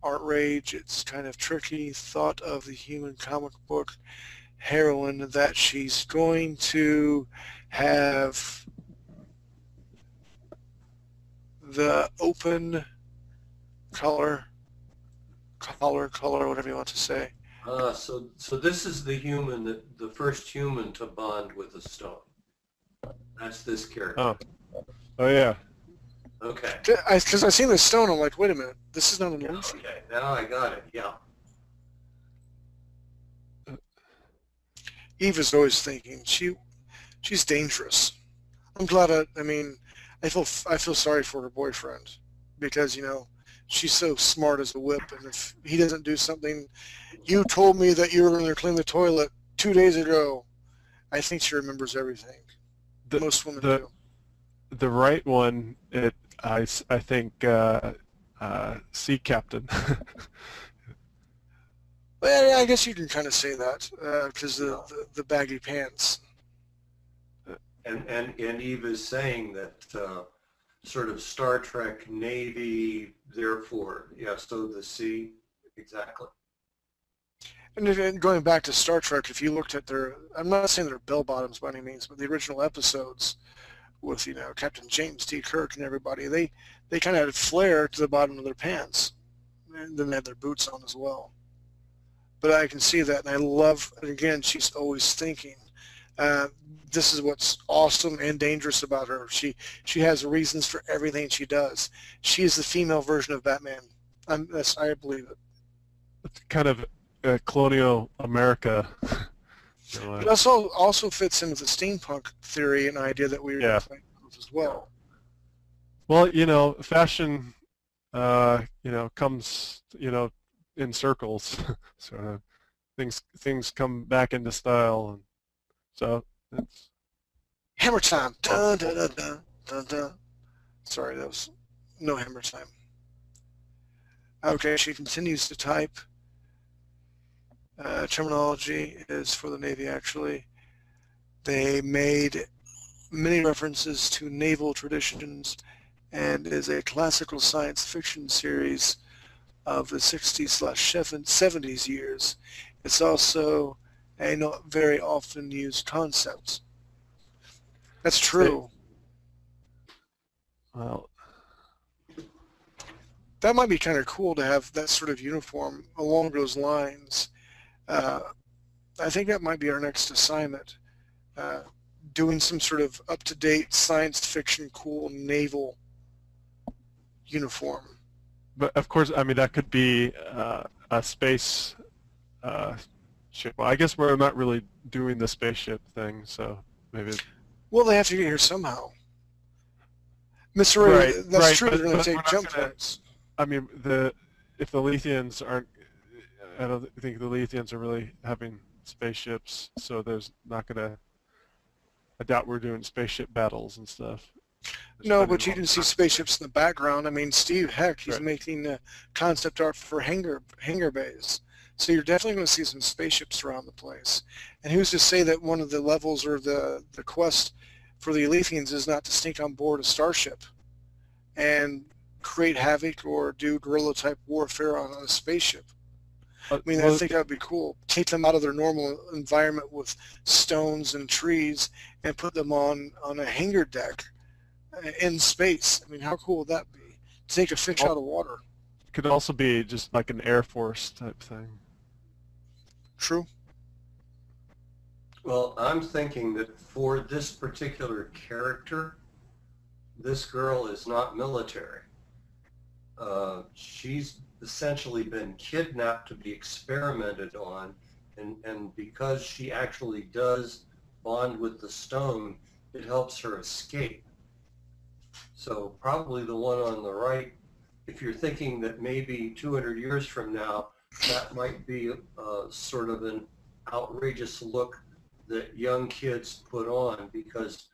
Art Rage, it's kind of tricky. Thought of the human comic book heroine that she's going to have the open color, whatever you want to say. So this is the human, the first human to bond with a stone. That's this character. Oh yeah. Okay. Because I've seen this stone, I'm like, wait a minute, this is not an elf. Okay, now I got it. Yeah. Eve is always thinking she's dangerous. I'm glad. I mean, I feel sorry for her boyfriend because, you know, she's so smart as a whip, and if he doesn't do something, you told me that you were going to clean the toilet 2 days ago. I think she remembers everything. Most women do. The right one, I think, sea captain. Well, yeah, I guess you can kind of say that because the baggy pants. And Eve is saying that. Sort of Star Trek, Navy, therefore, yeah, so the sea, exactly. And going back to Star Trek, if you looked at their, I'm not saying they're bell-bottoms by any means, but the original episodes with, you know, Captain James T. Kirk and everybody, they kind of had a flare to the bottom of their pants. And then they had their boots on as well. But I can see that, and I love, and again, she's always thinking. This is what's awesome and dangerous about her. She has reasons for everything she does. She is the female version of Batman. I believe it. It's kind of colonial America. But also fits in with the steampunk theory and idea that we were playing with as well. Well, you know, fashion, you know, comes, you know, in circles. So things come back into style. And so. Hammer time. Dun, dun, dun, dun, dun, dun. Sorry, that was no hammer time. Okay, she continues to type. Terminology is for the Navy, actually. They made many references to naval traditions and is a classical science fiction series of the 60s/70s years. It's also a not very often used concept. That's true. Well, that might be kind of cool to have that sort of uniform along those lines. I think that might be our next assignment. doing some sort of up-to-date science fiction cool naval uniform. But of course, I mean, that could be a space ship. Well, I guess we're not really doing the spaceship thing, so maybe. Well, they have to get here somehow. Missouri, right, that's right, true. But, they're going to take jump cuts. I mean, if the Lethians aren't, I don't think the Lethians are really having spaceships, so there's not going to. I doubt we're doing spaceship battles and stuff. There's no, but you didn't see spaceships in the background. I mean, Steve, heck, he's making concept art for hangar bays. So you're definitely going to see some spaceships around the place. And who's to say that one of the levels or the quest for the Elysians is not to sneak on board a starship and create havoc or do guerrilla-type warfare on a spaceship? I mean, I think that would be cool. Take them out of their normal environment with stones and trees and put them on a hangar deck in space. I mean, how cool would that be? Take a fish out of water. It could also be just like an Air Force type thing. True. Well, I'm thinking that for this particular character, this girl is not military. She's essentially been kidnapped to be experimented on, and because she actually does bond with the stone, it helps her escape. So probably the one on the right, if you're thinking that maybe 200 years from now, that might be sort of an outrageous look that young kids put on, because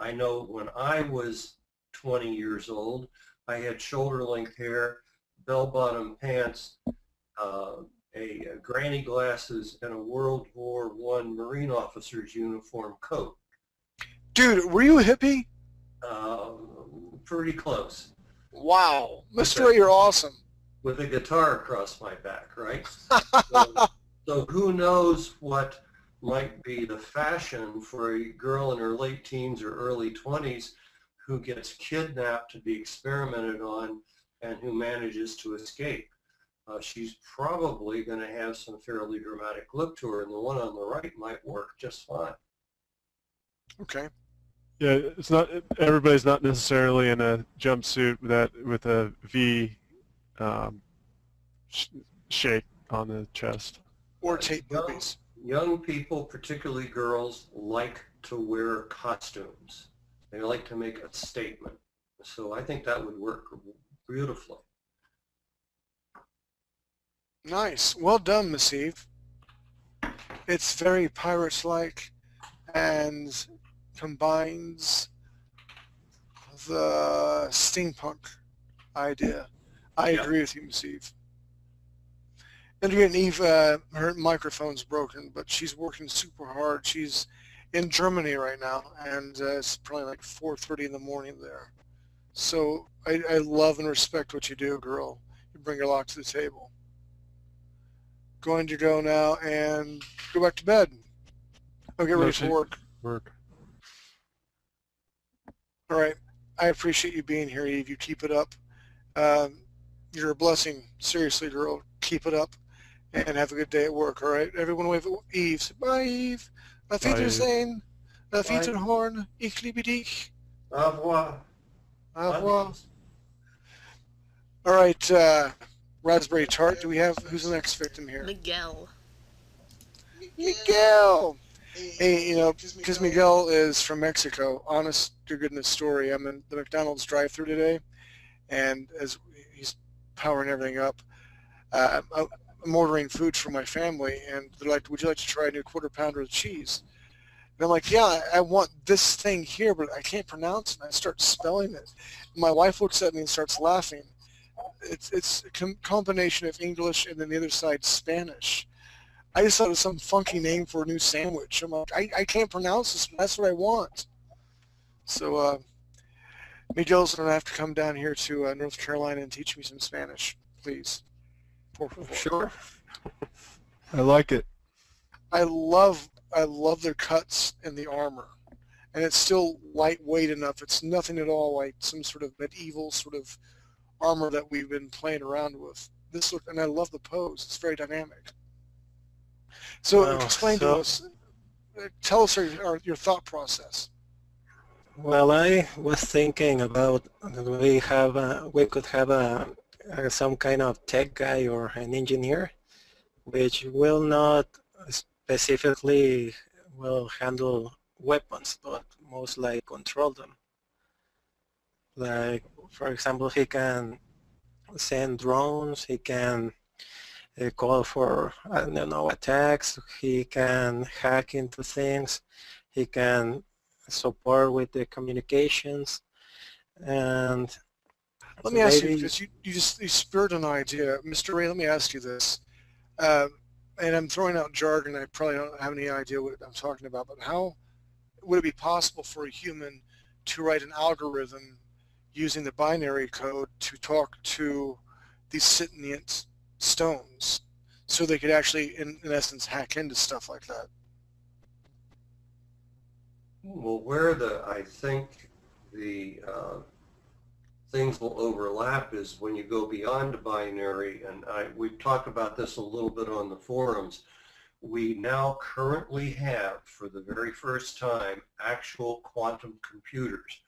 I know when I was 20 years old, I had shoulder-length hair, bell-bottom pants, a granny glasses, and a World War I Marine officer's uniform coat. Dude, were you a hippie? Pretty close. Wow. Mr. You're awesome. With a guitar across my back, right? So who knows what might be the fashion for a girl in her late teens or early 20s who gets kidnapped to be experimented on and who manages to escape. She's probably going to have some fairly dramatic look to her, and the one on the right might work just fine. Okay. Yeah, it's not everybody's not necessarily in a jumpsuit with a V shape on the chest. Or tape movies. Young people, particularly girls, like to wear costumes. They like to make a statement. So I think that would work beautifully. Nice. Well done, Miss Eve. It's very pirate-like and combines the steampunk idea. I agree with you, Miss Eve. And again, Eve, her microphone's broken, but she's working super hard. She's in Germany right now, and it's probably like 4:30 in the morning there. So I love and respect what you do, girl. You bring a lot to the table. Going to go now and go back to bed. I'll get ready for work. All right. I appreciate you being here, Eve. You keep it up. You're a blessing. Seriously, girl. Keep it up and have a good day at work. All right. Everyone wave at Eve. Say, bye, Eve. Auf Wiedersehen. Auf Wiederhorn. Ich liebe dich. Au revoir. Well. All right, Raspberry Tart, do we have, who's the next victim here? Miguel. Miguel! Hey, you know, because Miguel is from Mexico, honest to goodness story, I'm in the McDonald's drive-thru today, and as he's powering everything up, I'm ordering food for my family, and they're like, would you like to try a new quarter pounder with cheese? And I'm like, yeah, I want this thing here, but I can't pronounce it. And I start spelling it. My wife looks at me and starts laughing. It's a combination of English and then the other side, Spanish. I just thought it was some funky name for a new sandwich. I'm like, I can't pronounce this, but that's what I want. So Miguel's going to have to come down here to North Carolina and teach me some Spanish, please. Por favor. Sure. I like it. I love their cuts and the armor, and it's still lightweight enough. It's nothing at all like some sort of medieval sort of armor that we've been playing around with. This look, and I love the pose. It's very dynamic. So explain to us. Tell us your thought process. Well, I was thinking about that we could have some kind of tech guy or an engineer, which will not specifically will handle weapons, but most like control them. Like, for example, he can send drones, he can call for, I don't know, attacks, he can hack into things, he can support with the communications. And let me ask you, because you spurred an idea. Mr. Ray, let me ask you this. And I'm throwing out jargon, I probably don't have any idea what I'm talking about, but how would it be possible for a human to write an algorithm using the binary code to talk to these sentient stones so they could actually, in essence, hack into stuff like that? Well, where I think the things will overlap is when you go beyond binary, and we've talked about this a little bit on the forums. We now currently have, for the very first time, actual quantum computers.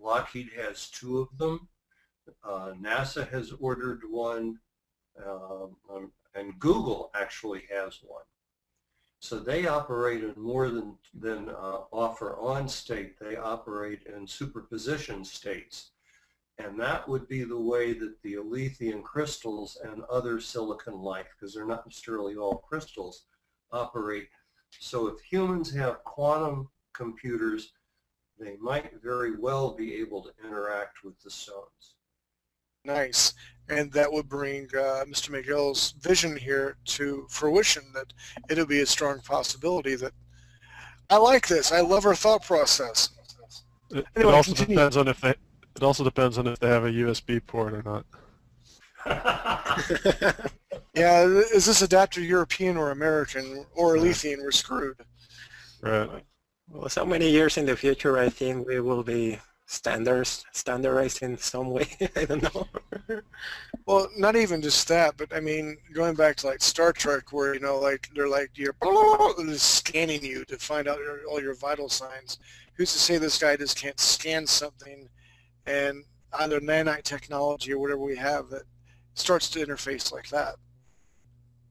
Lockheed has 2 of them, NASA has ordered one, and Google actually has one. So they operate in more than offer on state, they operate in superposition states. And that would be the way that the Elysian crystals and other silicon-like, because they're not necessarily all crystals, operate. So if humans have quantum computers, they might very well be able to interact with the stones. Nice. And that would bring Mr. Miguel's vision here to fruition, that it'll be a strong possibility that... I like this. I love our thought process. Anyway, it also depends on if they... It also depends on if they have a USB port or not. Yeah, is this adapter European or American or Elysian? We're screwed. Right. Well, so many years in the future, I think we will be standardized in some way. I don't know. Well, not even just that, but I mean, going back to like Star Trek, where you know, like they're like they're scanning you to find out all your vital signs. Who's to say this guy just can't scan something? And either nanite technology or whatever we have that starts to interface like that.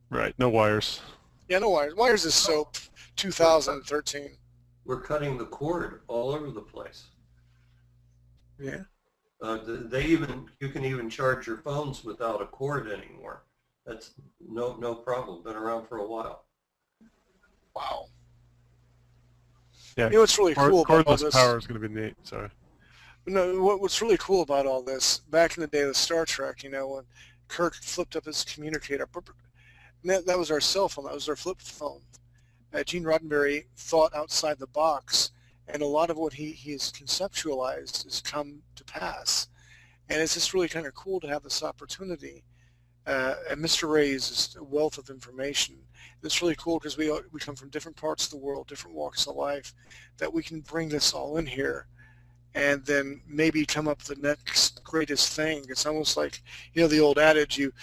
Right, no wires. Yeah, no wires. Wires is soap, 2013. We're cutting the cord all over the place. Yeah. You can even charge your phones without a cord anymore. That's no problem. Been around for a while. Wow. Yeah. You know what's really cool about all this? Cordless power is going to be neat. Sorry. No, what's really cool about all this, back in the day of Star Trek, you know, when Kirk flipped up his communicator, that was our cell phone, that was our flip phone. Gene Roddenberry thought outside the box, and a lot of what he has conceptualized has come to pass. And it's just really kind of cool to have this opportunity. And Mr. Ray is just a wealth of information. It's really cool because we come from different parts of the world, different walks of life, that we can bring this all in here and then maybe come up with the next greatest thing. It's almost like, you know, the old adage, you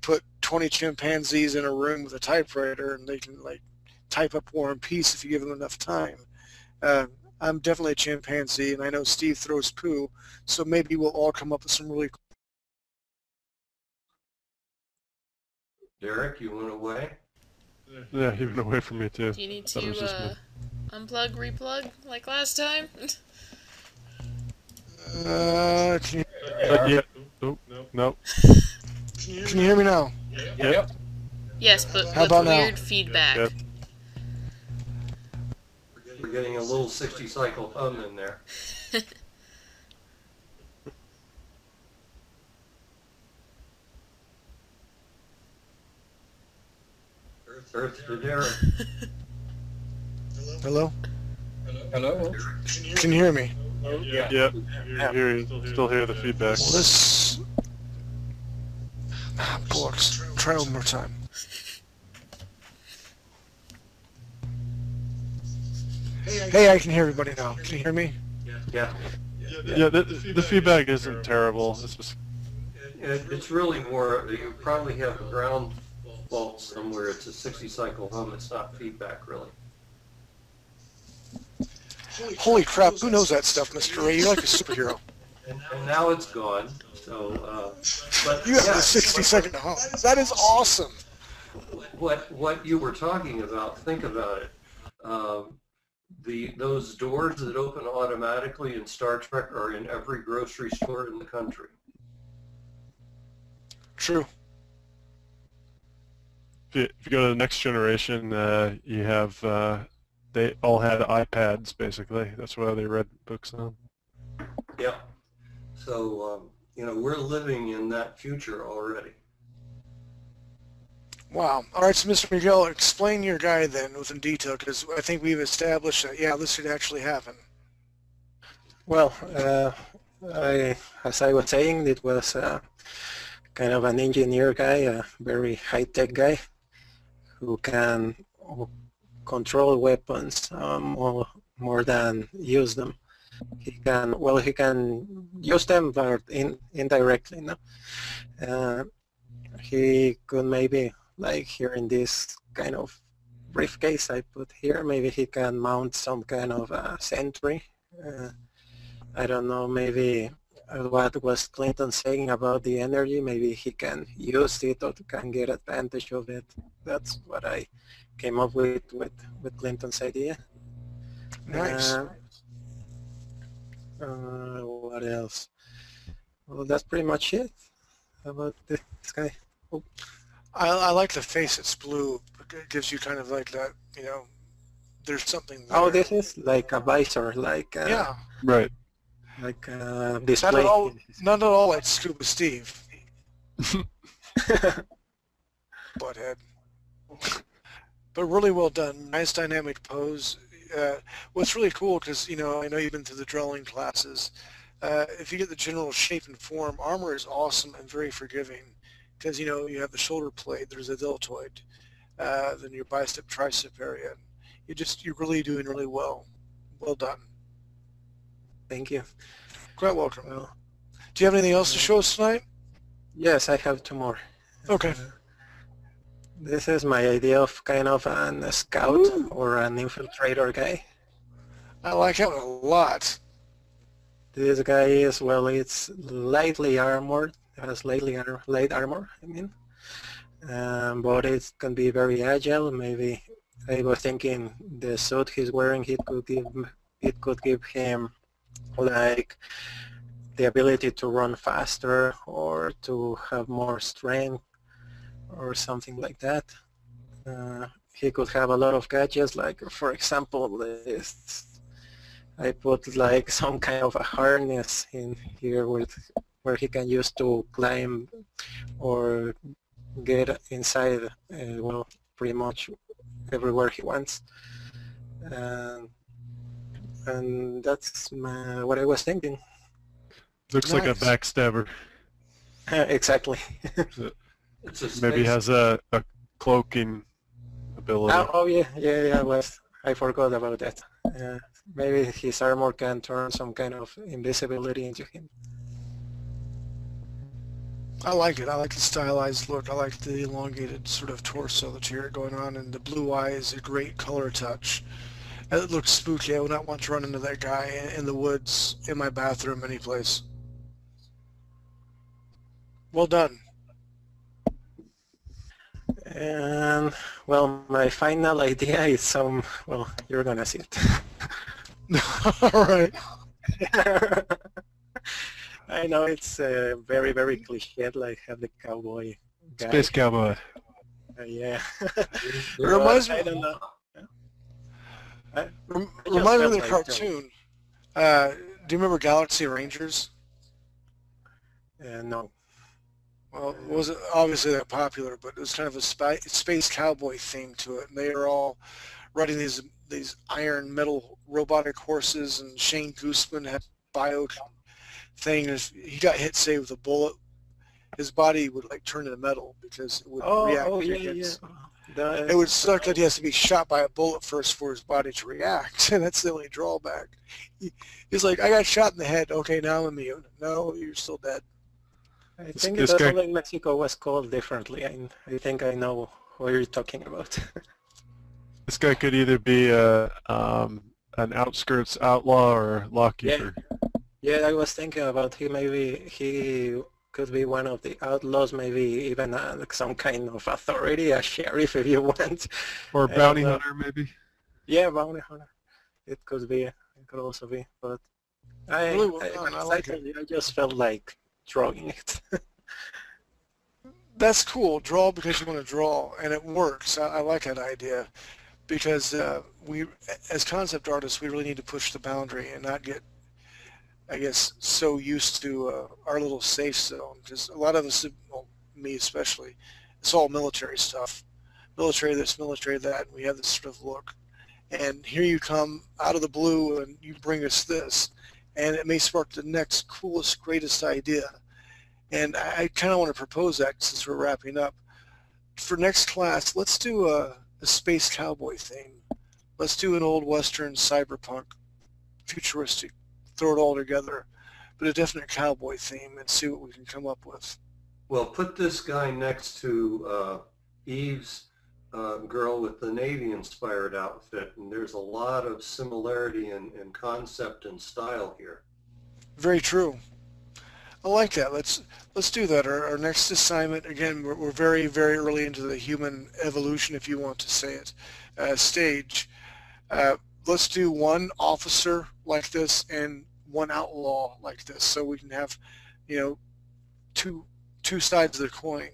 put 20 chimpanzees in a room with a typewriter and they can like type up War and Peace if you give them enough time. I'm definitely a chimpanzee, and I know Steve throws poo, so maybe we'll all come up with some really cool. Derek, you went away? Yeah, he went away from me too. Do you need to unplug, replug like last time? Can you, no. Can you hear me now? Yep. Yes, but how about weird now? Feedback. Yep. We're getting a little 60-cycle hum in there. Earth to Derek. Hello? Hello? Can you hear me? Oh, yeah. Yep. Still hear the feedback. Well, this... Ah, bollocks. Try one more time. Hey, I can hear everybody now. Can you hear me? Yeah. Yeah, the feedback isn't terrible. It's just... It's really more... You probably have a ground fault somewhere. It's a 60-cycle hum. It's not feedback, really. Holy crap, who knows that stuff, Mr. Ray? You're like a superhero. And now it's gone. So, but you have the 60-second home. That is awesome. What you were talking about? Think about it. Those doors that open automatically in Star Trek are in every grocery store in the country. True. If you go to the next generation, you have they all had iPads basically. That's why they read books on. Yeah. So you know, we're living in that future already. Wow. All right, so Mr. Miguel, explain your guide then in detail, because I think we've established that, yeah, this could actually happen. Well, as I was saying, it was kind of an engineer guy, a very high-tech guy, who can control weapons more than use them. He can, well, he can use them, but indirectly, no? He could maybe, like here in this kind of briefcase I put here, maybe he can mount some kind of sentry. I don't know, maybe what was Clinton saying about the energy, maybe he can use it or can get advantage of it. That's what I came up with Clinton's idea. Nice. What else? Well, that's pretty much it about this guy. Oh. I like the face. It's blue. It gives you kind of like that, you know, there's something there. Oh, this is like a visor, like yeah, right, like display. Not at all like Scuba Steve. Butthead. But really well done. Nice dynamic pose. What's really cool, because you know, I know you've been through the drawing classes. If you get the general shape and form, armor is awesome and very forgiving. Because you know, you have the shoulder plate, there's a deltoid, then your bicep, tricep area. You're really doing really well. Well done. Thank you. Quite welcome. Well, do you have anything else to show us tonight? Yes, I have two more. Okay. This is my idea of kind of a scout or an infiltrator guy. I like him a lot. This guy is, well, it's lightly armored. Has light armor, I mean, but it can be very agile. Maybe I was thinking the suit he's wearing, it could give him like the ability to run faster or to have more strength or something like that. He could have a lot of gadgets, like for example, I put like some kind of a harness in here with. Where he can use to climb or get inside, well, pretty much everywhere he wants. And that's what I was thinking. Looks like a backstabber. Exactly. Maybe has a cloaking ability. Oh yeah, I forgot about that. Maybe his armor can turn some kind of invisibility into him. I like it. I like the stylized look. I like the elongated sort of torso that you're going on, and the blue eye is a great color touch. It looks spooky. I would not want to run into that guy in the woods, in my bathroom, any place. Well done. And well, my final idea is some. Well, you're gonna see it. All right. I know it's very, very cliched, like have the cowboy guy. Space cowboy. Yeah. Reminds me. I don't know. Reminds me of the cartoon. Do you remember Galaxy Rangers? No. Well, it wasn't obviously that popular, but it was kind of a space cowboy theme to it. And they are all riding these iron metal robotic horses, and Shane Gooseman had thing. If he got hit, say, with a bullet, his body would like turn into metal because it would react. Oh, yeah. It would suck that he has to be shot by a bullet first for his body to react, and that's the only drawback. He's like, I got shot in the head. Okay, now I'm immune. No, you're still dead. I think the battle in Mexico was called differently, and I think I know what you're talking about. This guy could either be an outskirts outlaw or lawkeeper. Yeah, I was thinking about he maybe he could be one of the outlaws, maybe even like some kind of authority, a sheriff if you want, or bounty hunter maybe. Yeah, bounty hunter. It could be. It could also be. But I just felt like drawing it. That's cool. Draw because you want to draw, and it works. I like that idea, because we, as concept artists, we really need to push the boundary and not get, I guess, so used to our little safe zone. Because a lot of us, well, me especially, it's all military stuff. Military this, military that. And we have this sort of look. And here you come out of the blue and you bring us this, and it may spark the next coolest, greatest idea. And I kind of want to propose that, since we're wrapping up, for next class, let's do a space cowboy theme. Let's do an old western, cyberpunk, futuristic, throw it all together, but a definite cowboy theme, and see what we can come up with. Well, put this guy next to Eve's girl with the Navy-inspired outfit, and there's a lot of similarity in concept and style here. Very true. I like that. Let's do that. Our next assignment, again, we're very, very early into the human evolution, if you want to say it, stage. Let's do one officer like this and one outlaw like this, so we can have, you know, two sides of the coin,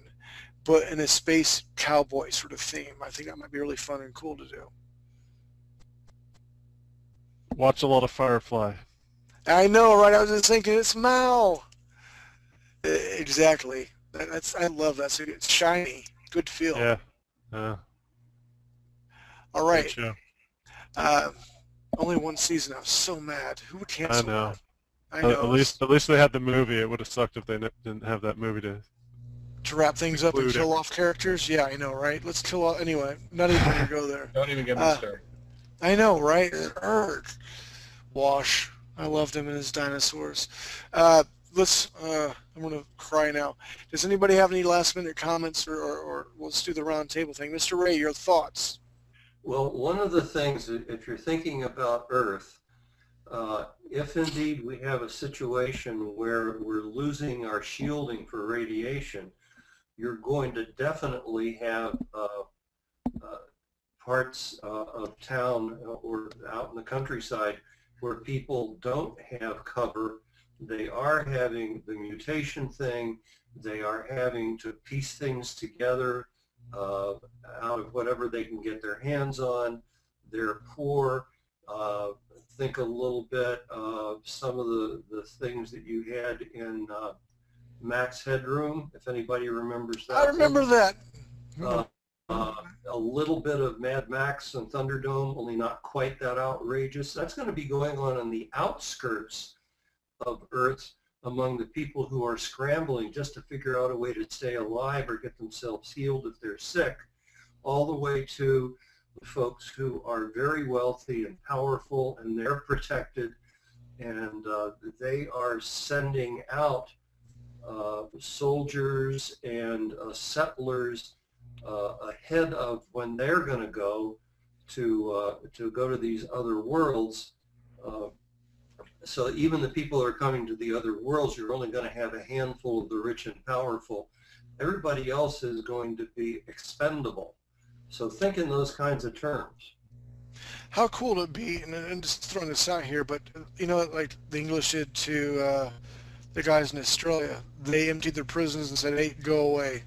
but in a space cowboy sort of theme. I think that might be really fun and cool to do. Watch a lot of Firefly. I know, right? I was just thinking, it's Mal. Exactly. I love that. So it's shiny. Good feel. Yeah. All right. Only one season. I was so mad. Who would cancel that? I know. At least they had the movie. It would have sucked if they didn't have that movie to wrap things up and kill off characters. Yeah, I know, right? Let's kill off anyway. Not even gonna go there. Don't even get me started. I know, right? Wash. I loved him and his dinosaurs. I'm going to cry now. Does anybody have any last-minute comments, or let's do the roundtable thing. Mr. Ray, your thoughts? Well, one of the things, if you're thinking about Earth, if indeed we have a situation where we're losing our shielding for radiation, you're going to definitely have parts of town or out in the countryside where people don't have cover. They are having the mutation thing. They are having to piece things together out of whatever they can get their hands on. They're poor. Think a little bit of some of the things that you had in Max Headroom, if anybody remembers that. I remember that. A little bit of Mad Max and Thunderdome, only not quite that outrageous. That's going to be going on in the outskirts of Earth, among the people who are scrambling just to figure out a way to stay alive or get themselves healed if they're sick, all the way to the folks who are very wealthy and powerful, and they're protected, and they are sending out soldiers and settlers ahead of when they're going to go to these other worlds. So even the people who are coming to the other worlds, you're only going to have a handful of the rich and powerful. Everybody else is going to be expendable. So think in those kinds of terms. How cool it would be, and I'm just throwing this out here, but you know, like the English did to the guys in Australia. They emptied their prisons and said, hey, go away.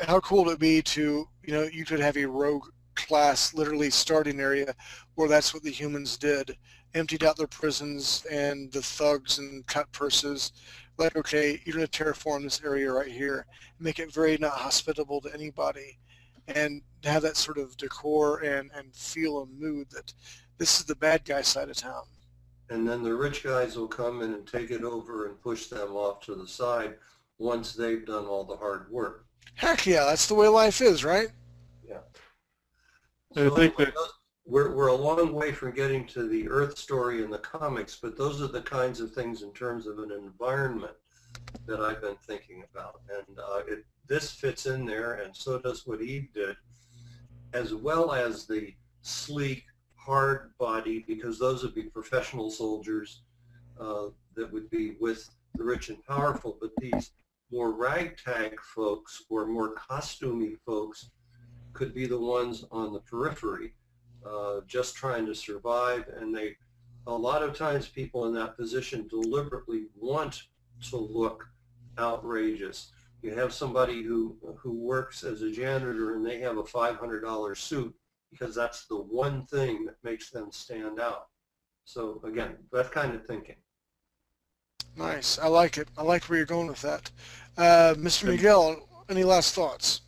How cool it would be to, you know, you could have a rogue class literally starting area where that's what the humans did. Emptied out their prisons and the thugs and cut purses. Like, okay, you're going to terraform this area right here, make it very not hospitable to anybody, and have that sort of decor and feel and mood that this is the bad guy side of town. And then the rich guys will come in and take it over and push them off to the side once they've done all the hard work. Heck yeah, that's the way life is, right? Yeah. So I think that We're a long way from getting to the Earth story in the comics, but those are the kinds of things in terms of an environment that I've been thinking about. And this fits in there, and so does what Eve did, as well as the sleek, hard body, because those would be professional soldiers that would be with the rich and powerful, but these more ragtag folks or more costumey folks could be the ones on the periphery, just trying to survive. And they, a lot of times people in that position deliberately want to look outrageous. You have somebody who works as a janitor and they have a $500 suit because that's the one thing that makes them stand out. So again, that kind of thinking. Nice. I like it. I like where you're going with that. Mr. Miguel, any last thoughts?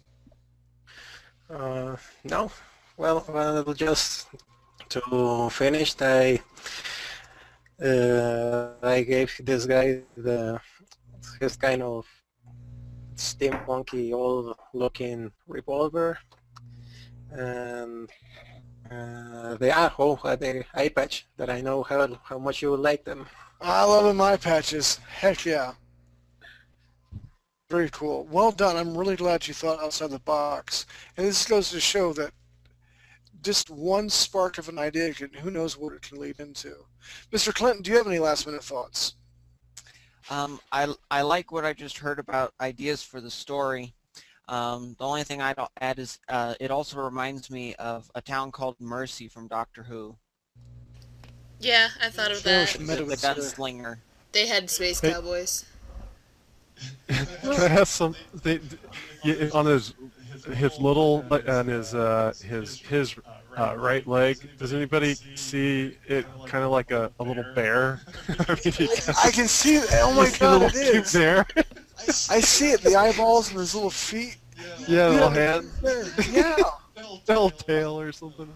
No. Well, just to finish, I gave this guy his kind of steampunky old looking revolver, and the arrow at the eye patch that I know how much you like them. I love my patches. Heck yeah. Very cool. Well done. I'm really glad you thought outside the box. And this goes to show that just one spark of an idea, who knows what it can lead into. Mr. Clinton, do you have any last minute thoughts? I like what I just heard about ideas for the story. The only thing I'd add is it also reminds me of a town called Mercy from Doctor Who. Yeah, I thought of that. The gunslinger. They had space cowboys. That has some. On his little on his right leg. Does anybody see it? Kind of like a little bear. I mean, I can see it. Oh my God! It is. Bear. I see it. The eyeballs and his little feet. Yeah, little hand. Yeah. Little tail or something.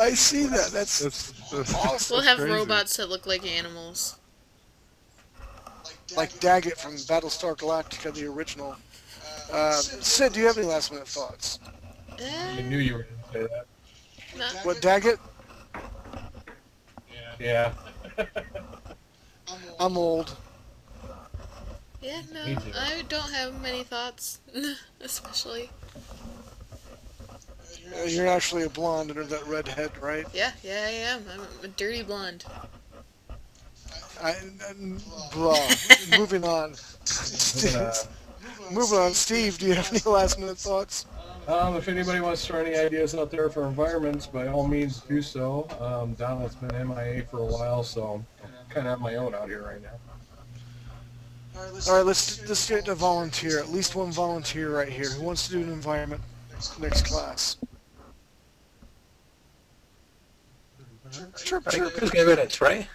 I see that. That's awesome. We'll have robots that look like animals. Like Daggett from Battlestar Galactica, the original. Sid, do you have any last minute thoughts? I knew you were going to say that. Not what, Daggett? Yeah. I'm old. Yeah, no, I don't have many thoughts, especially. You're actually a blonde under that red head, right? Yeah, I am. I'm a dirty blonde. Moving on. Moving on. Steve, do you have any last-minute thoughts? If anybody wants to throw any ideas out there for environments, by all means do so. Donald's been MIA for a while, so I'm kind of on my own out here right now. All right, let's get a volunteer. At least one volunteer right here who wants to do an environment. Next class. Chirp, chirp. Just give it a try.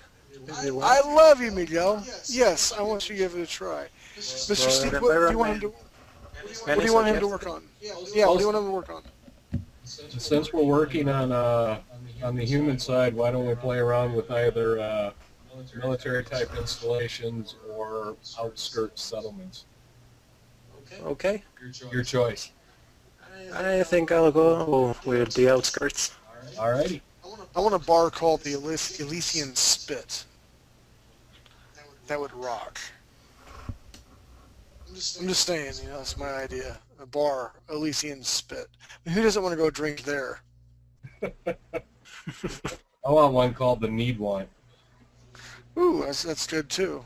I love you, Miguel. Yes, I want you to give it a try. Mr. Steve, what do you want him to work on? Yeah, what do you want him to work on? Since we're working on the human side, why don't we play around with either military-type installations or outskirts settlements? Okay. Your choice. I think I'll go with the outskirts. Alrighty. I want a bar called the Elysian Spit. That would rock. I'm just saying, you know, that's my idea. A bar, Elysian Spit. I mean, who doesn't want to go drink there? I want one called the Need One. Ooh, that's good too.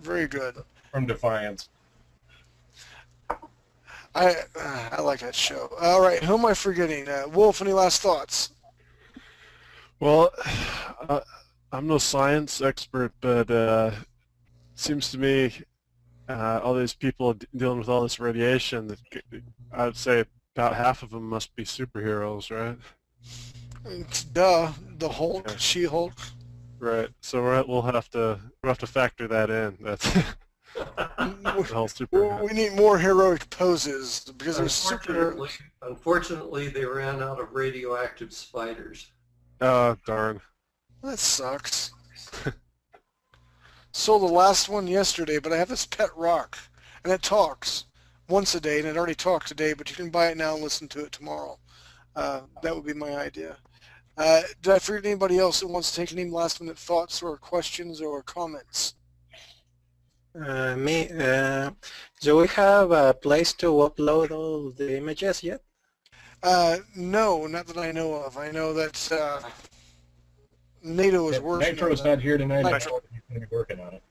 Very good. From Defiance. I like that show. All right, who am I forgetting? Wolf, any last thoughts? Well, I'm no science expert, but it seems to me all these people dealing with all this radiation, that I'd say about half of them must be superheroes, right? Duh, the Hulk, yeah. She-Hulk. Right. So we'll have to factor that in. That's. We need more heroic poses because they're super. Unfortunately, they ran out of radioactive spiders. Oh, darn. That sucks. Sold the last one yesterday, but I have this pet rock, and it talks once a day, and it already talked today, but you can buy it now and listen to it tomorrow. That would be my idea. Did I forget anybody else that wants to take any last-minute thoughts or questions or comments? Do we have a place to upload all the images yet? No, not that I know of. I know that NATO is working. Nitro's not here tonight. Nitro. He's going to be working on it.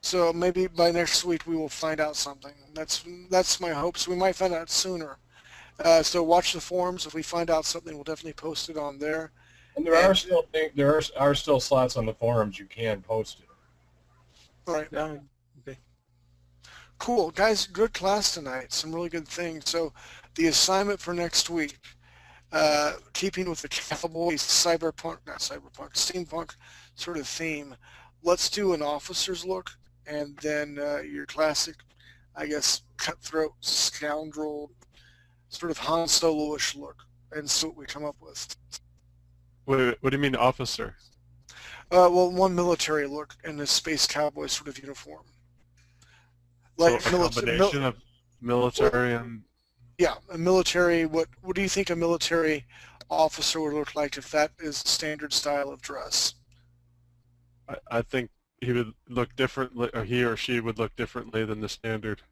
So maybe by next week we will find out something. That's my hopes. We might find out sooner. So watch the forums. If we find out something, we'll definitely post it on there. And there are still slots on the forums you can post it. All right. Yeah. Okay. Cool, guys. Good class tonight. Some really good things. So the assignment for next week, keeping with the cowboy cyberpunk, not cyberpunk, steampunk sort of theme. Let's do an officer's look, and then your classic, I guess, cutthroat scoundrel, sort of Han Solo-ish look, and see what we come up with. Wait, what do you mean officer? Well, one military look and a space cowboy sort of uniform. Like so a combination of military and... Yeah, a military, what do you think a military officer would look like if that is the standard style of dress? I think he would look differently, or he or she would look differently than the standard.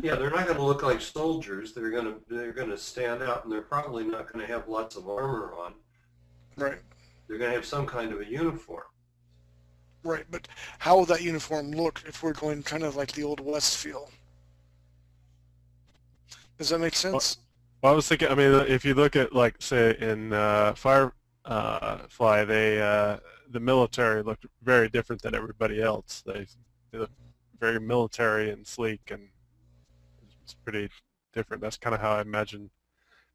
Yeah, they're not going to look like soldiers. They're going to stand out, and they're probably not going to have lots of armor on. Right. They're going to have some kind of a uniform. Right, but how will that uniform look if we're going kind of like the Old West feel? Does that make sense? Well, I was thinking. I mean, if you look at like say in Firefly, the military looked very different than everybody else. They looked very military and sleek and. It's pretty different. That's kind of how I imagine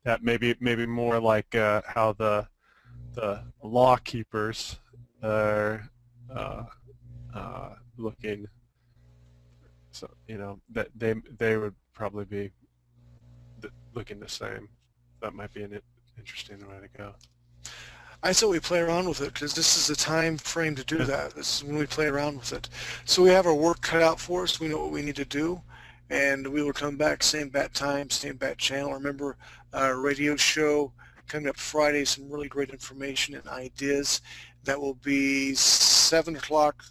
that. Maybe more like how the law keepers are looking. So you know that they would probably be looking the same. That might be an interesting way to go. I say we play around with it because this is the time frame to do that. This is when we play around with it. So we have our work cut out for us. We know what we need to do. And we will come back, same bat time, same bat channel. Remember, radio show coming up Friday, some really great information and ideas. That will be 7 o'clock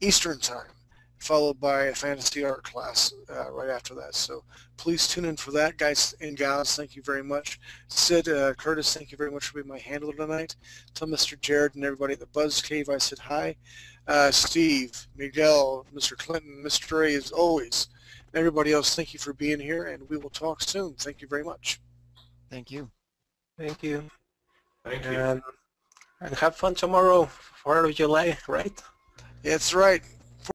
Eastern time, followed by a fantasy art class right after that. So please tune in for that. Guys and gals, thank you very much. Sid, Curtis, thank you very much for being my handler tonight. Tell Mr. Jared and everybody at the Buzz Cave I said hi. Steve, Miguel, Mr. Clinton, Mr. Ray, as always. Everybody else, thank you for being here, and we will talk soon. Thank you very much. Thank you. Thank you. Thank you. And have fun tomorrow, 4th of July, right? That's right.